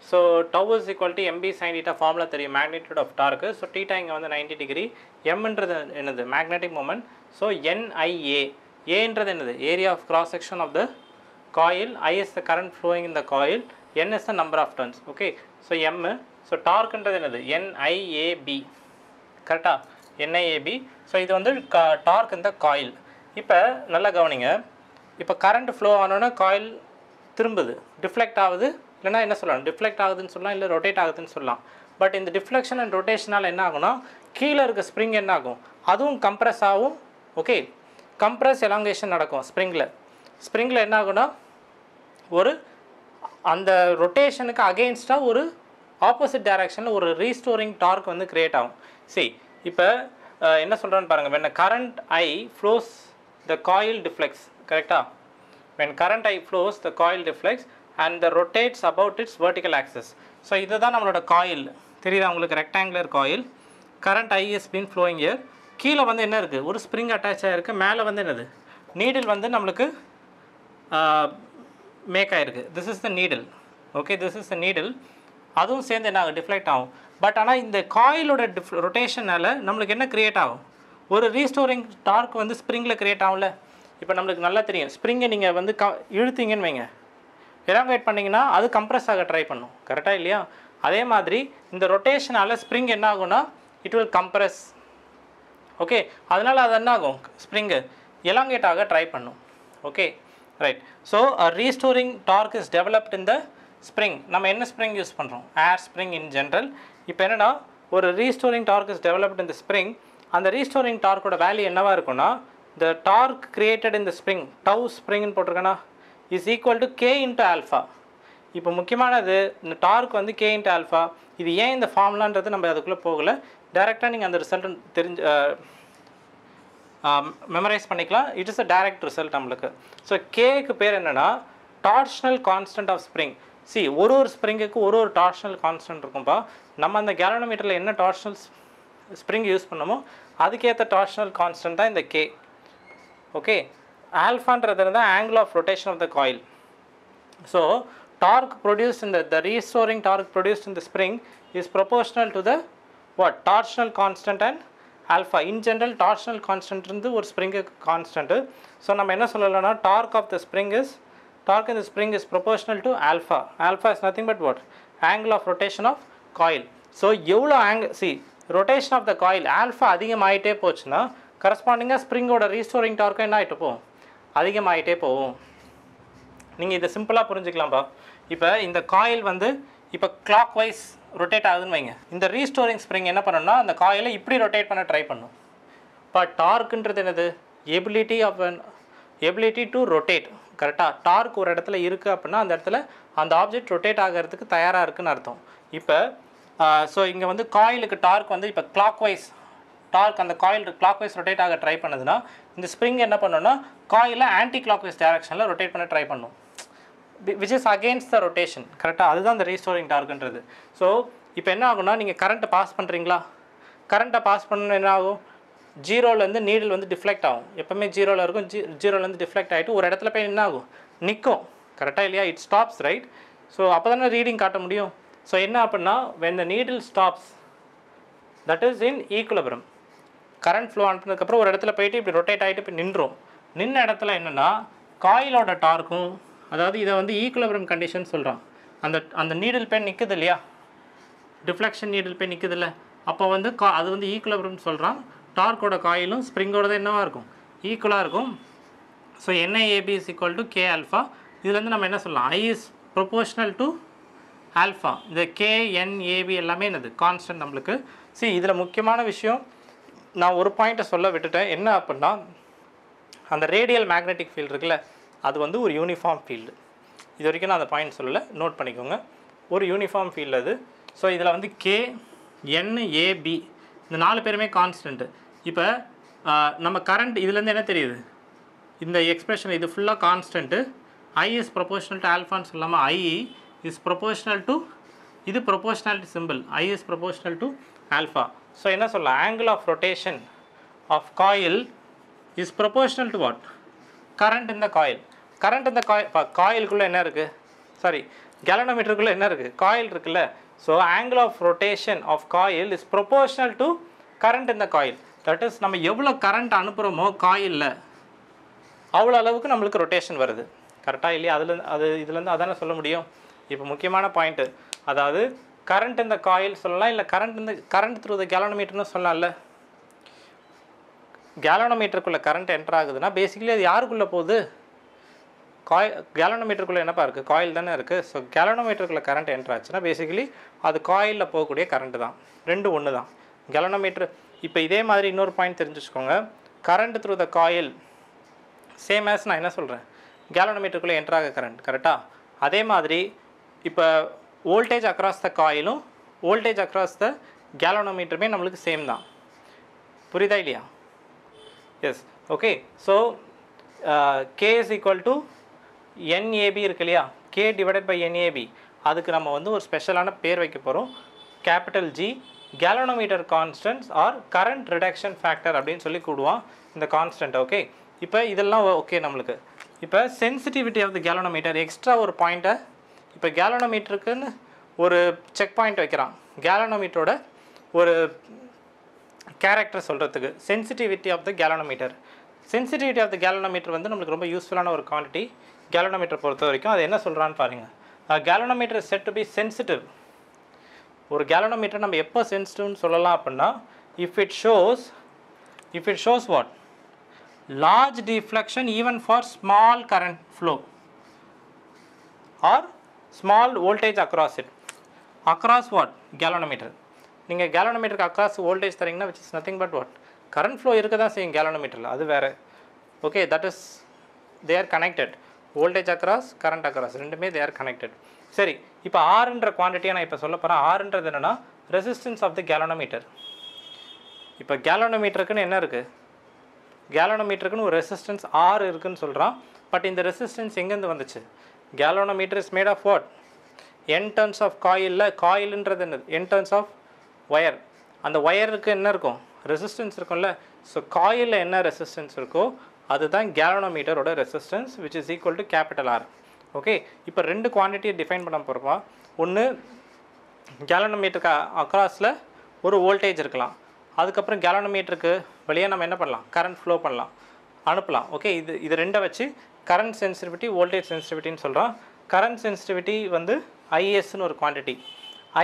so tau is equal to mb sin theta formula தெரியும், magnitude of torque. So theta இங்க வந்து ninety degree, m என்றது என்னது? magnetic moment. So nia, a என்றது என்னது? area of cross section of the coil. I is the current flowing in the coil, n is the number of turns. Okay, so m, so torque என்றது என்னது? niab, கரெக்ட்டா? niab. So இது வந்து torque in the coil. இப்போ நல்லா கவனிங்க, இப்போ current flow ஆனோனா coil திரும்புது, deflect ஆகுது. இல்லைன்னா என்ன சொல்லலாம்? டிஃப்ளெக்ட் ஆகுதுன்னு சொல்லலாம், இல்லை ரொட்டேட் ஆகுதுன்னு சொல்லலாம். பட் இந்த டிஃப்ளெக்ஷன் அண்ட் ரொட்டேஷனால் என்ன ஆகும்னா கீழே இருக்க ஸ்ப்ரிங் என்ன ஆகும்? அதுவும் கம்ப்ரெஸ் ஆகும். ஓகே, கம்ப்ரெஸ் எலாங்கேஷன் நடக்கும் ஸ்ப்ரிங்கில். ஸ்ப்ரிங்கில் என்ன ஆகும்னா ஒரு அந்த ரொட்டேஷனுக்கு அகெயின்ஸ்டாக ஒரு ஆப்போசிட் டைரக்ஷனில் ஒரு ரீஸ்டோரிங் டார்க் வந்து கிரியேட் ஆகும். சரி, இப்போ என்ன சொல்கிறோன்னு பாருங்கள். When current I flows the coil deflects, கரெக்டாக? When current I flows the coil deflects and the rotates about its vertical axis. So இது தான் நம்மளோட காயில் தெரியுதா உங்களுக்கு? Rectangular coil. Current I is been flowing here. கீழே வந்து என்ன இருக்குது? ஒரு ஸ்ப்ரிங் அட்டாச் ஆகிருக்கு. மேலே வந்து என்னது? நீடில் வந்து நம்மளுக்கு மேக் ஆகிருக்கு. This is the needle. Okay, this is the needle. அதுவும் சேர்ந்து என்ன ஆகும்? டிஃப்ளெக்ட் ஆகும். பட் ஆனால் இந்த காயிலோட டிஃப் ரொட்டேஷனால் நம்மளுக்கு என்ன க்ரியேட் ஆகும்? ஒரு ரீஸ்டோரிங் டார்க் வந்து ஸ்ப்ரிங்கில் க்ரியேட் ஆகும்ல. இப்போ நம்மளுக்கு நல்லா தெரியும், ஸ்ப்ரிங்கை நீங்கள் வந்து க இழுத்தீங்கன்னு வைங்க, எலாங்கேட் பண்ணிங்கன்னா அது கம்ப்ரெஸ் ஆக ட்ரை பண்ணும், கரெக்டாக இல்லையா? அதே மாதிரி இந்த ரொட்டேஷனால் ஸ்ப்ரிங் என்ன ஆகும்னா இட் வில் கம்ப்ரெஸ். ஓகே, அதனால் அது என்ன ஆகும்? ஸ்ப்ரிங்கு எலாங்கேட் ஆக ட்ரை பண்ணும். Okay, right. So restoring torque is developed in the spring. நம்ம என்ன ஸ்ப்ரிங் யூஸ் பண்ணுறோம்? Hair spring in general. இப்போ என்னென்னா ஒரு restoring torque is developed in the spring. அந்த ரீஸ்டோரிங் டார்க்கோட வேல்யூ என்னவாக இருக்குன்னா the torque created in the spring, tau ஸ்ப்ரிங்னு போட்டிருக்கேன்னா is equal to k into alpha. இப்போ முக்கியமானது இந்த டார்க் வந்து k into alpha. இது ஏன் இந்த ஃபார்முலான்றது நம்ம அதுக்குள்ளே போகலை, டைரெக்டாக நீங்கள் அந்த ரிசல்ட் தெரிஞ்சு மெமரைஸ் பண்ணிக்கலாம். It is a direct result நம்மளுக்கு. ஸோ கேக்கு பேர் என்னென்னா torsional constant of spring. C, ஒரு ஒரு ஸ்ப்ரிங்குக்கு ஒரு ஒரு டார்ஷனல் கான்ஸ்டன்ட் இருக்கும்பா. நம்ம அந்த கேல்வனோமீட்டரில் என்ன டார்ஷனல் ஸ்ப்ரிங் யூஸ் பண்ணமோ அதுக்கேற்ற டார்ஷனல் கான்ஸ்டன்ட் தான் இந்த கே. ஓகே, ஆல்ஃபான்றது தான் angle of rotation of the coil. So torque produced in the the restoring torque produced in the spring is proportional to the what? Torsional constant and alpha. In general torsional constant இருந்து ஒரு ஸ்ப்ரிங்குக்கு constant. So நம்ம என்ன சொல்லலாம்னா torque of the spring is torque in the spring is proportional to alpha. Alpha is nothing but what? Angle of rotation of coil. So எவ்வளோ angle, சி, rotation of the coil alpha அதிகமாகிட்டே போச்சுன்னா கரஸ்பாண்டிங்காக ஸ்ப்ரிங்கோட restoring டார்க்கும் என்ன ஆகிட்டு போகும்? அதிகமாகிட்டே போகும். நீங்கள் இதை சிம்பிளாக புரிஞ்சுக்கலாம்ப்பா. இப்போ இந்த காயில் வந்து இப்போ கிளாக் வைஸ் ரொட்டேட் ஆகுதுன்னு வைங்க, இந்த ரீஸ்டோரிங் ஸ்ப்ரிங் என்ன பண்ணணும்னா அந்த காயிலை இப்படி ரொட்டேட் பண்ண ட்ரை பண்ணும். இப்போ டார்க்குன்றது என்னது? Ability of ability to rotate, கரெக்டாக? டார்க் ஒரு இடத்துல இருக்குது அப்படின்னா அந்த இடத்துல அந்த ஆப்ஜெக்ட் ரொட்டேட் ஆகிறதுக்கு தயாராக இருக்குதுன்னு அர்த்தம். இப்போ ஸோ இங்கே வந்து காயிலுக்கு டார்க் வந்து இப்போ கிளாக் வைஸ் டார்க் அந்த காயில் கிளாக்வைஸ் ரொட்டேட் ஆக ட்ரை பண்ணுதுன்னா இந்த ஸ்ப்ரிங் என்ன பண்ணோன்னா காயிலை ஆன்டி கிளாக்வைஸ் டைரக்ஷனில் ரொட்டேட் பண்ண ட்ரை பண்ணும், which is against the rotation, கரெக்டாக? அதுதான் இந்த ரீஸ்டோரிங் டார்க்குன்றது. ஸோ இப்போ என்ன ஆகும்னா நீங்கள் கரண்ட்டை பாஸ் பண்ணுறீங்களா? கரண்ட்டை பாஸ் பண்ணணும், என்ன ஆகும்? zero la needle vandu deflect agum eppome zero la irukum zero la deflect aayittu oru edathila poi enna agum nikkum correct ah illaya it stops right so appadana reading kaata mudiyum so enna appadna when the needle stops that is in equilibrium current flow on panadukku apra oru edathila poi idu rotate aayittu poi ninrum ninna edathila enna na coil oda torque um adhaadu idha vandu equilibrium condition solran and the and the needle pen nikkudu illaya deflection needle pen nikkudu illa appo vandu adu vandu equilibrium solran torque oda coil um spring oda enna varum equal ah irukum so N I A B is equal to K alpha idhula irundhu nama enna sollalam I is proportional to alpha the K N A B ellame enadhu constant namukku see idhula mukkiyamaana vishayam na oru point solla vittutten enna appadna and the radial magnetic field irukla adu vandu or uniform field idhurikku na the point solla note panikonga or uniform field adu so idhula vandu K N A B இந்த நாலு பேருமே constant இப்போ நம்ம current இதுலேருந்து என்ன தெரியுது இந்த expression இது ஃபுல்லாக constant I is proportional to ஆல்ஃபான்னு சொல்லாமல் I இஸ் ப்ரொபோஷனல் டு இது proportionality simple I is proportional to alpha so என்ன சொல்லலாம் angle of rotation of coil is proportional to what current இந்த காயில் கரண்ட் இந்த காயில் காயிலுக்குள்ளே என்ன இருக்குது சாரி கேலனோமீட்டருக்குள்ளே என்ன இருக்குது காயில் இருக்குல்ல so angle of rotation of coil is proportional to current in the coil that is நம்ம எவ்வளவு கரண்ட் அனுப்புறோமோ காயில்ல அவ்வளவு அளவுக்கு நமக்கு ரொட்டேஷன் வருது கரெக்ட்டா இல்லையா அதுல அது இதுல இருந்து அதானே சொல்ல முடியும் இப்போ முக்கியமான பாயிண்ட் அதாவது current in the coil சொல்லலாம் இல்ல current in the current through the galvanometer னு சொல்லலாம்ல galvanometer குள்ள current enter ஆகுதுனா basically அது யாருக்குள்ள போகுது coil galvanometer குள்ள என்னப்பா இருக்கு coil தானே இருக்கு so galvanometer குள்ள current enter ஆச்சுனா basically அது coil ல போக கூடிய current தான் ரெண்டு ஒண்ணு தான் galvanometer இப்போ இதே மாதிரி இன்னொரு பாயிண்ட் தெரிஞ்சுக்கோங்க current through the coil same as நான் என்ன சொல்றேன் galvanometer குள்ள enter ஆக current கரெக்ட்டா அதே மாதிரி இப்போ voltage across the coil um voltage across the galvanometer மே நமக்கு சேம் தான் புரியுதா இல்லையா yes okay so uh, K is equal to N A B இருக்கு இல்லையா K divided by N A B அதுக்கு நம்ம வந்து ஒரு ஸ்பெஷலான பேர் வைக்க போகிறோம் capital G galvanometer constants or current reduction factor அப்படின்னு சொல்லி கூடுவோம் இந்த கான்ஸ்டன்ட் ஓகே இப்போ இதெல்லாம் ஓகே நம்மளுக்கு இப்போ sensitivity of the galvanometer extra ஒரு பாயிண்ட்டை இப்போ கேலனோமீட்டருக்குன்னு ஒரு செக் பாயிண்ட் வைக்கிறான் கேலனோமீட்டரோட ஒரு கேரக்டர் சொல்கிறதுக்கு sensitivity of the galvanometer sensitivity of the galvanometer வந்து நம்மளுக்கு ரொம்ப யூஸ்ஃபுல்லான ஒரு குவான்டிட்டி galvanometer பொறுத்த வரைக்கும் அது என்ன சொல்கிறான்னு பாருங்கள் galvanometer is said to be sensitive ஒரு galvanometer நம்ம எப்போ சென்சிட்டிவ்னு சொல்லலாம் அப்படின்னா if it shows if it shows what large deflection even for small current flow or small voltage across it across what galvanometer நீங்கள் galvanometerக்கு across voltage தரீங்கன்னா which is nothing but what current flow இருக்க தான் செய்யும் galvanometerல அது வேறு okay that is they are connected voltage across current across ரெண்டுமே they are connected சரி இப்போ R என்ற குவாண்டிட்டியை நான் இப்போ சொல்ல போகிறேன் R என்றது என்னன்னா ரெசிஸ்டன்ஸ் ஆஃப் த கேலனோமீட்டர் இப்போ கேலனோமீட்டருக்குன்னு என்ன இருக்குது கேலனோமீட்டருக்குன்னு ஒரு ரெசிஸ்டன்ஸ் R இருக்குன்னு சொல்கிறான் பட் இந்த ரெசிஸ்டன்ஸ் எங்கேருந்து வந்துச்சு galvanometer is made of what n turns of காயிலில் காயில்ன்றது என்னது n டர்ன்ஸ் ஆஃப் ஒயர் அந்த ஒயருக்கு என்ன இருக்கும் ரெசிஸ்டன்ஸ் இருக்கும்ல ஸோ காயிலில் என்ன ரெசிஸ்டன்ஸ் இருக்கோ அதுதான் கேலனோமீட்டரோட resistance which is equal to capital R okay இப்போ ரெண்டு குவான்டிட்டியை டிஃபைன் பண்ண போகிறோமா ஒன்று கேலனோமீட்டருக்கு அக்ராஸில் ஒரு வோல்டேஜ் இருக்கலாம் அதுக்கப்புறம் கேலனோமீட்டருக்கு வெளியே நம்ம என்ன பண்ணலாம் கரண்ட் ஃப்ளோ பண்ணலாம் அனுப்பலாம் ஓகே இது இது ரெண்டை வச்சு கரண்ட் சென்சிட்டிவிட்டி வோல்டேஜ் சென்சிட்டிவிட்டின்னு சொல்கிறோம் கரண்ட் சென்சிட்டிவிட்டி வந்து ஐஎஸ்ன்னு ஒரு குவான்டிட்டி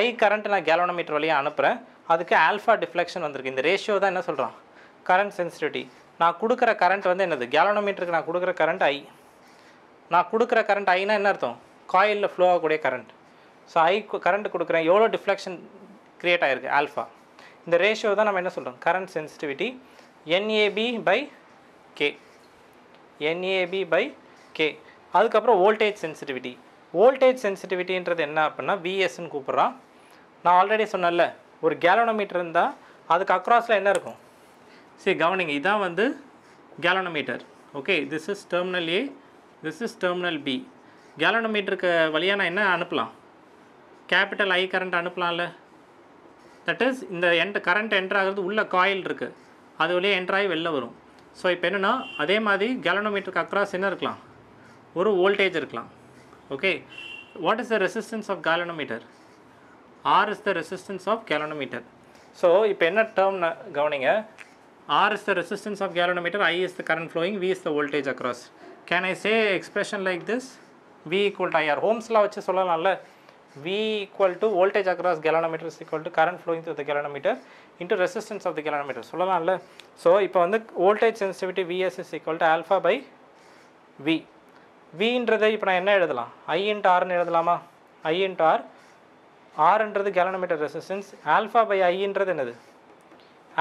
ஐ கரண்ட் நான் கேலனோமீட்டர் வழியாக அனுப்புகிறேன் அதுக்கு ஆல்ஃபா டிஃப்ளெக்ஷன் வந்திருக்கு இந்த ரேஷியோ தான் என்ன சொல்கிறோம் கரண்ட் சென்சிட்டிவிட்டி நான் கொடுக்குற கரண்ட் வந்து என்னது கேலனோமீட்டருக்கு நான் கொடுக்குற கரண்ட் ஐ நான் கொடுக்குற கரண்ட் ஐனா என்ன அர்த்தம் காயிலில் ஃப்ளோ ஆகக்கூடிய கரண்ட் ஸோ ஐ கரண்ட் கொடுக்குறேன் எவ்வளோ டிஃப்ளெக்ஷன் க்ரியேட் ஆகிருக்கு ஆல்ஃபா இந்த ரேஷியோ தான் நம்ம என்ன சொல்கிறோம் current sensitivity NAB by K NAB by K அதுக்கப்புறம் வோல்டேஜ் சென்சிட்டிவிட்டி வோல்டேஜ் சென்சிட்டிவிட்டின்றது என்ன அப்படின்னா விஎஸ்ன்னு கூப்பிட்றான் நான் ஆல்ரெடி சொன்னேன்ல ஒரு கேலனோமீட்டர் இருந்தால் அதுக்கு அக்ராஸில் என்ன இருக்கும் சரி கவனிங்க இதான் வந்து galvanometer okay this is terminal A this is terminal B கேலனோமீட்டருக்கு வழியாக நான் என்ன அனுப்பலாம் கேபிட்டல் ஐ கரண்ட் அனுப்பலாம்ல தட் இஸ் இந்த எண்ட் கரண்ட் என்ட்ரு ஆகிறது உள்ள காயில் இருக்குது அது வழியே என்ட்ராகி வெளில வரும். ஸோ இப்போ என்னென்னா அதே மாதிரி கேலனோமீட்டருக்கு அக்ராஸ் என்ன இருக்கலாம், ஒரு வோல்டேஜ் இருக்கலாம். Okay, what is the resistance of galvanometer? R is the resistance of galvanometer. So இப்போ என்ன டேர்ம் கவனிங்க, R is the resistance of galvanometer, I is the current flowing, V is the voltage across. Can I say expression like this? V equal to I R. Ohm's law vachchu sollalamla. V equal to voltage across galvanometer is equal to current flowing through the galvanometer into resistance of the galvanometer. Sollalamla. So, ipo vandu voltage sensitivity Vs is equal to alpha by V. V indradha ipo na enna eludalam? I into R nu eludalama? I into R. R indradhu galvanometer resistance. Alpha by I indradhu enadhu?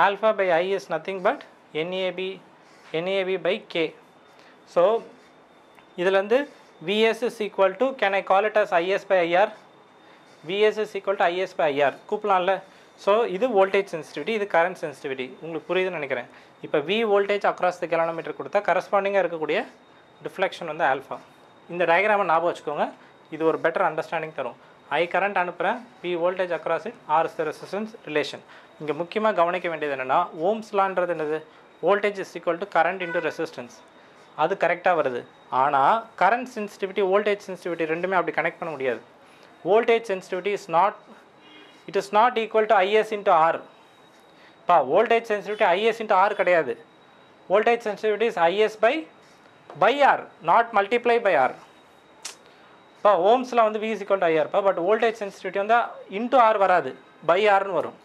Alpha by I is nothing but NAB, NAB by K. So, idilandu Vs is equal to, can I call it as Is by IR? Vs is equal to Is by IR. Kuplanla. So, this is voltage sensitivity, this is current sensitivity. Ungalukku puriyudhu nenikiren. Ipo V voltage across the galvanometer kodutha corresponding ah irukkadiya deflection vandu alpha. Indha diagram ah naaba vechukonga, idu or better understanding tharum. I current anupuren, P voltage across it, R is the resistance relation. இங்கே முக்கியமாக கவனிக்க வேண்டியது என்னென்னா, ohm's லான்றது என்னது, voltage is equal to current into resistance. அது கரெக்டாக வருது. ஆனால் கரண்ட் சென்சிட்டிவிட்டி வோல்டேஜ் சென்சிட்டிவிட்டி ரெண்டுமே அப்படி கனெக்ட் பண்ண முடியாது. Voltage sensitivity is not, it is not equal to IS into R. இப்போ voltage sensitivity IS into R கிடையாது. Voltage sensitivity is IS by by R, not multiply by R. இப்போ ஓம்ஸில் வந்து V is equal to I R. இப்போ but voltage sensitivity வந்து into R வராது, by ஆர்னு வரும்.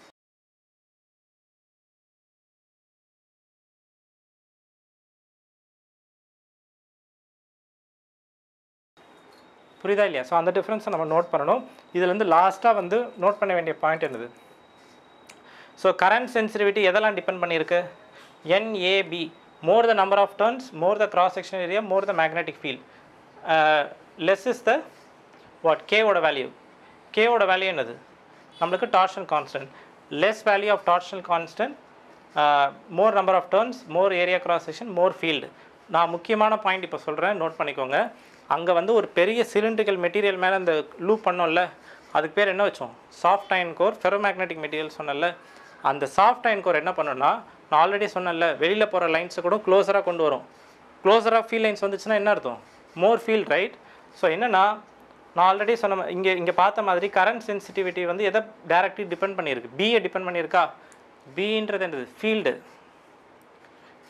புரியுதா இல்லையா? ஸோ அந்த டிஃப்ரென்ஸை நம்ம நோட் பண்ணணும். இதுலேருந்து லாஸ்ட்டாக வந்து நோட் பண்ண வேண்டிய பாயிண்ட் என்னது, ஸோ கரண்ட் சென்சிட்டிவிட்டி எதெல்லாம் டிபெண்ட் பண்ணியிருக்கு? NAB, more the number of turns, more the cross section area, more the magnetic field, less is the what, கேவோட வேல்யூ. கேவோட வேல்யூ என்னது நம்மளுக்கு? Torsion constant. Less value of torsion constant, more number of turns, more area cross section, more field. நான் முக்கியமான point இப்போ சொல்கிறேன், note பண்ணிக்கோங்க. அங்கே வந்து ஒரு பெரிய சிலிண்ட்ரிக்கல் மெட்டீரியல் மேலே அந்த லூப் பண்ணோம்ல, அதுக்கு பேர் என்ன வச்சோம்? Soft iron core, ferro magnetic material சொன்னல. அந்த சாஃப்ட் அயன் கோர் என்ன பண்ணோன்னா, நான் ஆல்ரெடி சொன்னல, வெளியில் போகிற லைன்ஸை கூட க்ளோஸராக கொண்டு வரும். க்ளோஸராக ஃபீல் லைன்ஸ் வந்துச்சுன்னா என்ன அர்த்தம்? மோர் ஃபீல்ட், ரைட்? ஸோ என்னென்னா, நான் ஆல்ரெடி சொன்ன இங்கே இங்கே பார்த்த மாதிரி கரண்ட் சென்சிட்டிவிட்டி வந்து எதை டைரக்ட்லி டிபெண்ட் பண்ணியிருக்கு? பிஏ டிபெண்ட் பண்ணியிருக்கா? பின்றது என்னது? Field,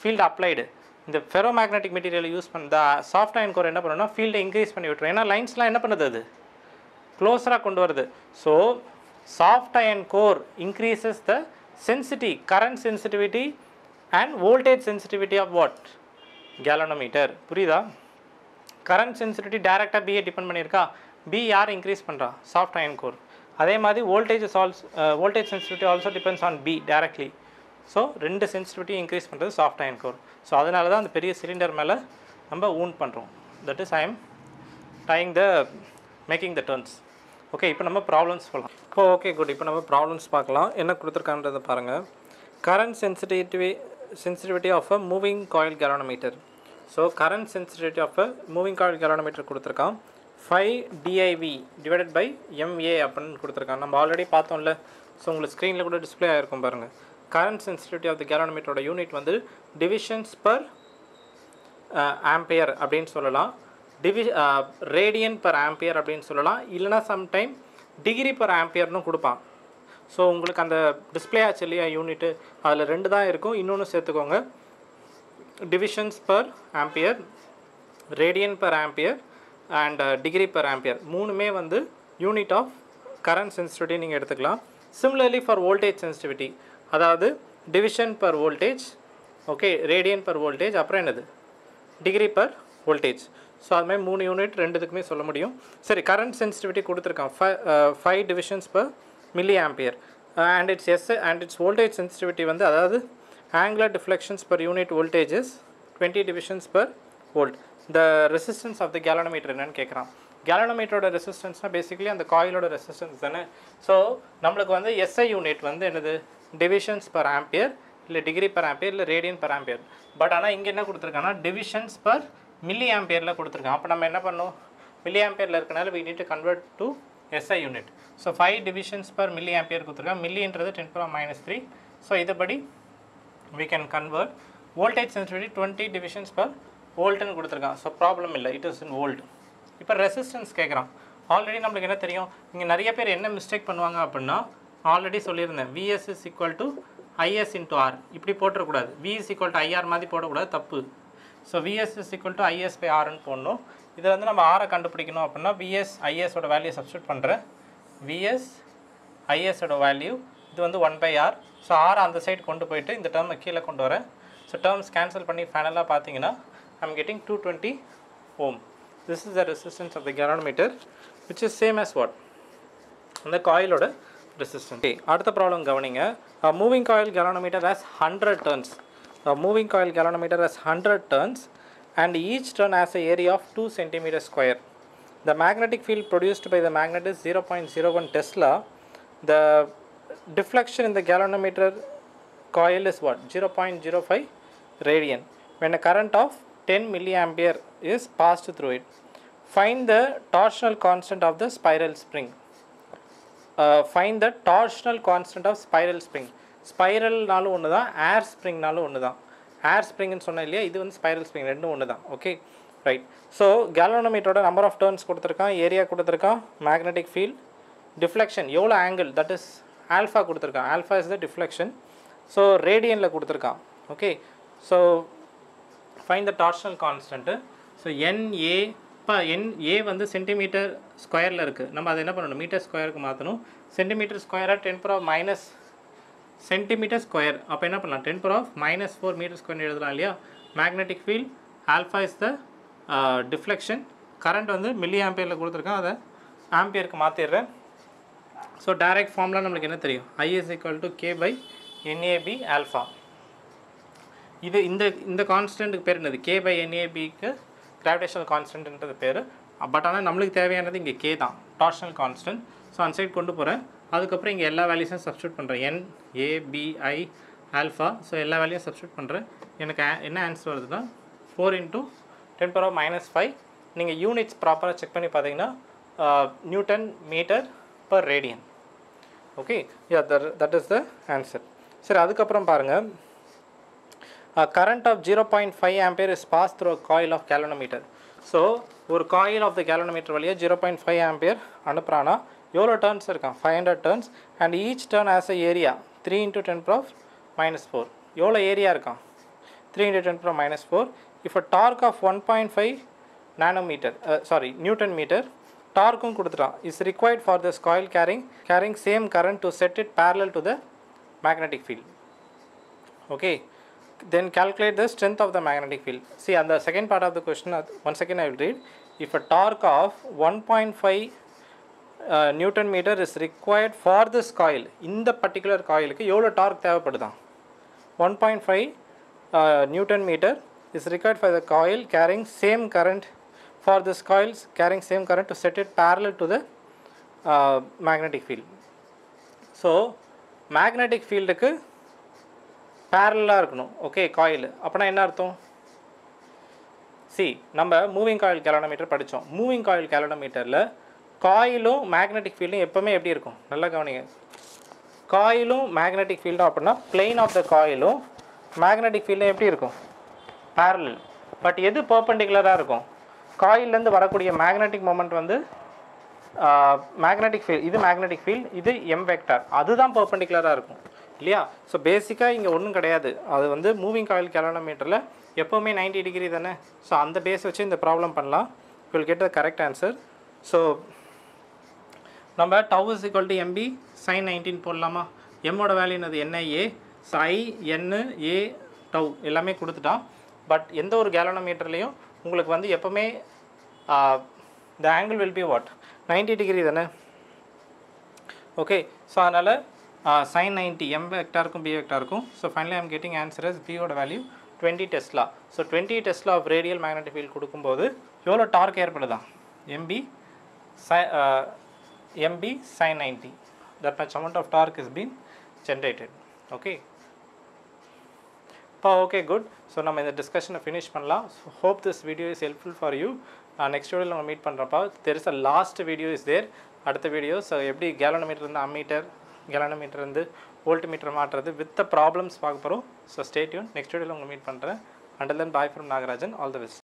field applied. இந்த ஃபெரோ மேக்னெட்டிக் மெட்டீரியல் யூஸ் பண்ணுற சாஃப்ட் அயன் கோர் என்ன பண்ணணும்னா, ஃபீல்டை இன்க்ரீஸ் பண்ணி விட்டுரும். ஏன்னா லைன்ஸ்லாம் என்ன பண்ணுது, அது க்ளோஸராக கொண்டு வருது. So soft iron core increases the sensitivity, current sensitivity and voltage sensitivity of what, galvanometer. புரியுதா? கரண்ட் சென்சிட்டிவிட்டி டைரெக்டாக பிஏ டிபெண்ட் பண்ணியிருக்கா? பி யார் இன்க்ரீஸ் பண்ணுறா? Soft iron core. அதே மாதிரி voltage is also, voltage sensitivity also depends on B directly. So ரெண்டு sensitivity increase பண்ணுறது soft iron core. So அதனால தான் அந்த பெரிய சிலிண்டர் மேலே நம்ம ஊன் பண்ணுறோம். That is I am tying the making the turns. Okay, இப்போ நம்ம ப்ராப்ளம்ஸ் போகலாம். Oh okay good. இப்போ நம்ம ப்ராப்ளம்ஸ் பார்க்கலாம். என்ன கொடுத்துருக்கான்றதை பாருங்கள். Current sensitivity sensitivity of a moving coil galvanometer. So current sensitivity of a moving coil galvanometer கொடுத்துருக்கான். Five div divided by mA அப்படின்னு கொடுத்துருக்கான். நம்ம ஆல்ரெடி பார்த்தோம்ல, ஸோ உங்களுக்கு ஸ்க்ரீனில் கூட டிஸ்பிளே ஆகிருக்கும் பாருங்கள். current sensitivity of the galvanometer oda unit vandu divisions per uh, ampere appdin sollalam, divi uh, radian per ampere appdin sollalam, illana sometime degree per ampere nu kudupan. So ungalku and display actually unit adula rendu dhaan irukum, innonu setukonga, divisions per ampere, radian per ampere and uh, degree per ampere, moonume vandu unit of current sensitivity neenga eduthukalam. Similarly for voltage sensitivity, அதாவது division per voltage, okay, radian per voltage, அப்புறம் என்னது, degree per voltage. So அதுமாதிரி மூணு unit ரெண்டுத்துக்குமே சொல்ல முடியும். சரி, current sensitivity கொடுத்துருக்கான் ஃபை five divisions per milli ampere and its S and its voltage sensitivity வந்து, அதாவது angular deflections per unit voltages twenty divisions per volt. The resistance of the galvanometer என்னன்னு கேட்குறான். கேலனோமீட்டரோட ரெசிஸ்டன்ஸ்னால் பேசிக்கலி அந்த காயிலோட ரெசிஸ்டன்ஸ் தானே. ஸோ நம்மளுக்கு வந்து எஸ்ஐ யூனிட் வந்து என்னது, divisions per ampere இல்லை degree per ampere இல்லை radian per ampere. பட் ஆனால் இங்கே என்ன கொடுத்துருக்காங்கன்னா divisions per milli amperiல் கொடுத்துருக்காங்க. அப்போ நம்ம என்ன பண்ணணும், milli amperiல் இருக்கனால we need to convert to S I unit. So five divisions per milli ampere கொடுத்துருக்காங்க. மில்லின்றது ten power minus three. So இதுபடி we can convert voltage sensitivity twenty divisions per volt nu kuduthirukanga. So problem illa, it is in volt. Ipo resistance kekran already namakku enna theriyum inga nariya per enna mistake pannuvaanga appadina already sollirundhen vs is equal to is into r ipdi potra kudad v is equal to ir maadi potra kudad thappu. So vs is equal to is by r nu ponnom. Idha vandu nama r kandupidikanum appadina vs is oda value substitute pandra vs is oda value idu vandu one by r. So r on the side kondu poitu indha term keela kondu varen. So terms cancel panni final la pathina I am getting two hundred twenty ohm. This is the resistance of the galvanometer, which is same as what and the coil oda resistance. Okay, adutha problem gavaninga. A moving coil galvanometer has one hundred turns. A moving coil galvanometer has one hundred turns and each turn has an area of two centimeters square. The magnetic field produced by the magnet is zero point zero one tesla. The deflection in the galvanometer coil is what, zero point zero five radian. When a current of ten milliampere is passed through it, find the torsional constant of the spiral spring. Uh, find the torsional constant of spiral spring. Spiral nalu onnu da, air spring nalu onnu da. Air spring nu sonna illaya, idu vandu spiral spring rendu onnu da. Okay, right. So galvanometer oda number of turns kuduthirukka, area kuduthirukka, magnetic field, deflection evlo angle, that is alpha kuduthirukka. Alpha is the deflection. So radian la kuduthirukka. Okay, so find the torsional constant. So na pa n a வந்து centimetre ஸ்கொயர்ல இருக்கு, நம்ம அதை என்ன பண்ணணும், metre ஸ்கொயருக்கு மாத்தணும். Centimetre ஸ்கொயரா ten to the minus centimetre square, அப்ப என்ன பண்ணலாம், ten to the minus four metre square எழுதலாம் இல்லையா. Magnetic field alpha is the deflection, current வந்து மில்லி ஆம்பியர்ல கொடுத்திருக்கேன், அதை ஆம்பியருக்கு மாத்திடுறேன். ஸோ டைரக்ட் ஃபார்முலா நம்மளுக்கு என்ன தெரியும், i is equal to k by nab alpha. இது இந்த இந்த கான்ஸ்டன்ட்டுக்கு பேர் என்னது, k by nabக்கு gravitational constant என்றது பேர். பட் ஆனால் நம்மளுக்கு தேவையானது இங்கே கே தான், டார்ஷனல் கான்ஸ்டன்ட். ஸோ அந்த சைட் கொண்டு போகிறேன், அதுக்கப்புறம் இங்கே எல்லா வேல்யூஸையும் சப்ஸ்டியூட் பண்ணுறேன், என் ஏ பிஐ ஆல்ஃபா. ஸோ எல்லா வேல்யூஸையும் சப்ஸ்டியூட் பண்ணுறேன், எனக்கு என்ன ஆன்சர் வருதுன்னா four into ten power minus five. நீங்கள் யூனிட்ஸ் ப்ராப்பராக செக் பண்ணி பார்த்தீங்கன்னா Newton metre per radian. Okay, that is the answer. சரி, அதுக்கப்புறம் பாருங்கள், a current of zero point five ampere is passed through a coil of galvanometer. So ஒரு coil of the galvanometer வழியா zero point five ampere அனுப்புறானா, எவ்வளோ turns இருக்கான், five hundred turns and each turn has a area three into ten to the minus four. எவ்வளோ area இருக்கான், three into ten to the minus four. if a torque of one point five nanometer uh, sorry newton meter torque-ம் கொடுத்துறான் is required for this coil carrying carrying same current to set it parallel to the magnetic field. Okay, then calculate the strength of the magnetic field. See, on the second part of the question, once again I will read. If a torque of one point five uh, newton meter is required for this coil, in the particular coil ku evlo torque thevapadudha, one point five uh, newton meter is required for the coil carrying same current, for this coils carrying same current to set it parallel to the uh, magnetic field. So magnetic field ku parallel-ஆ இருக்கணும். Okay, coil அப்படின்னா என்ன அர்த்தம், see நம்ம moving coil galvanometer படித்தோம். Moving coil galvanometer-ல காயிலும் magnetic ஃபீல்டும் எப்போவுமே எப்படி இருக்கும், நல்லா கவனிங்க. காயிலும் மேக்னெட்டிக் ஃபீல்டும் அப்படின்னா பிளெயின் ஆஃப் த காயிலும் மேக்னெட்டிக் ஃபீல்டும் எப்படி இருக்கும், parallel. பட் எது perpendicular-ஆ இருக்கும், காயிலேருந்து வரக்கூடிய மேக்னெட்டிக் மொமெண்ட் வந்து மேக்னெட்டிக் ஃபீல்டு, இது மேக்னெட்டிக் ஃபீல்டு, இது எம் வெக்டார், அதுதான் perpendicular-ஆ இருக்கும் இல்லையா. ஸோ பேசிக்காக இங்கே ஒன்றும் கிடையாது, அது வந்து மூவிங் காயில் galvanometer-ல எப்போவுமே நைன்டி டிகிரி தானே. ஸோ அந்த பேஸ் வச்சு இந்த ப்ராப்ளம் பண்ணலாம், will get the correct answer. So நம்ம tau is equal to MP sine nineteen போடலாமா, எம்மோட வேல்யூ என்னது NIA, so I N A tau எல்லாமே கொடுத்துட்டா. பட் எந்த ஒரு galvanometer-லையும் உங்களுக்கு வந்து எப்போவுமே the angle will be what, ninety degree தானே. ஓகே, ஸோ அதனால் Uh, sin ninety m vector kum b vector kum. So finally I am getting answer as b oda value twenty tesla. So twenty tesla of radial magnetic field kudukumbodhu evlo torque erpadudha, mb sin uh, mb sin ninety. That much amount of torque is being generated. Okay, pa okay good. So nama indha discussion finish pannalam. So, hope this video is helpful for you. Uh, next video la meet pandrapa, there is a last video is there, adutha video. So eppadi galvanometer irundha ammeter galvanometer வந்து voltmeter maatradu with the problems paakaporu. So stay tuned. Next video la unga meet pandren. Until then, bye from Nagarajan. All the best.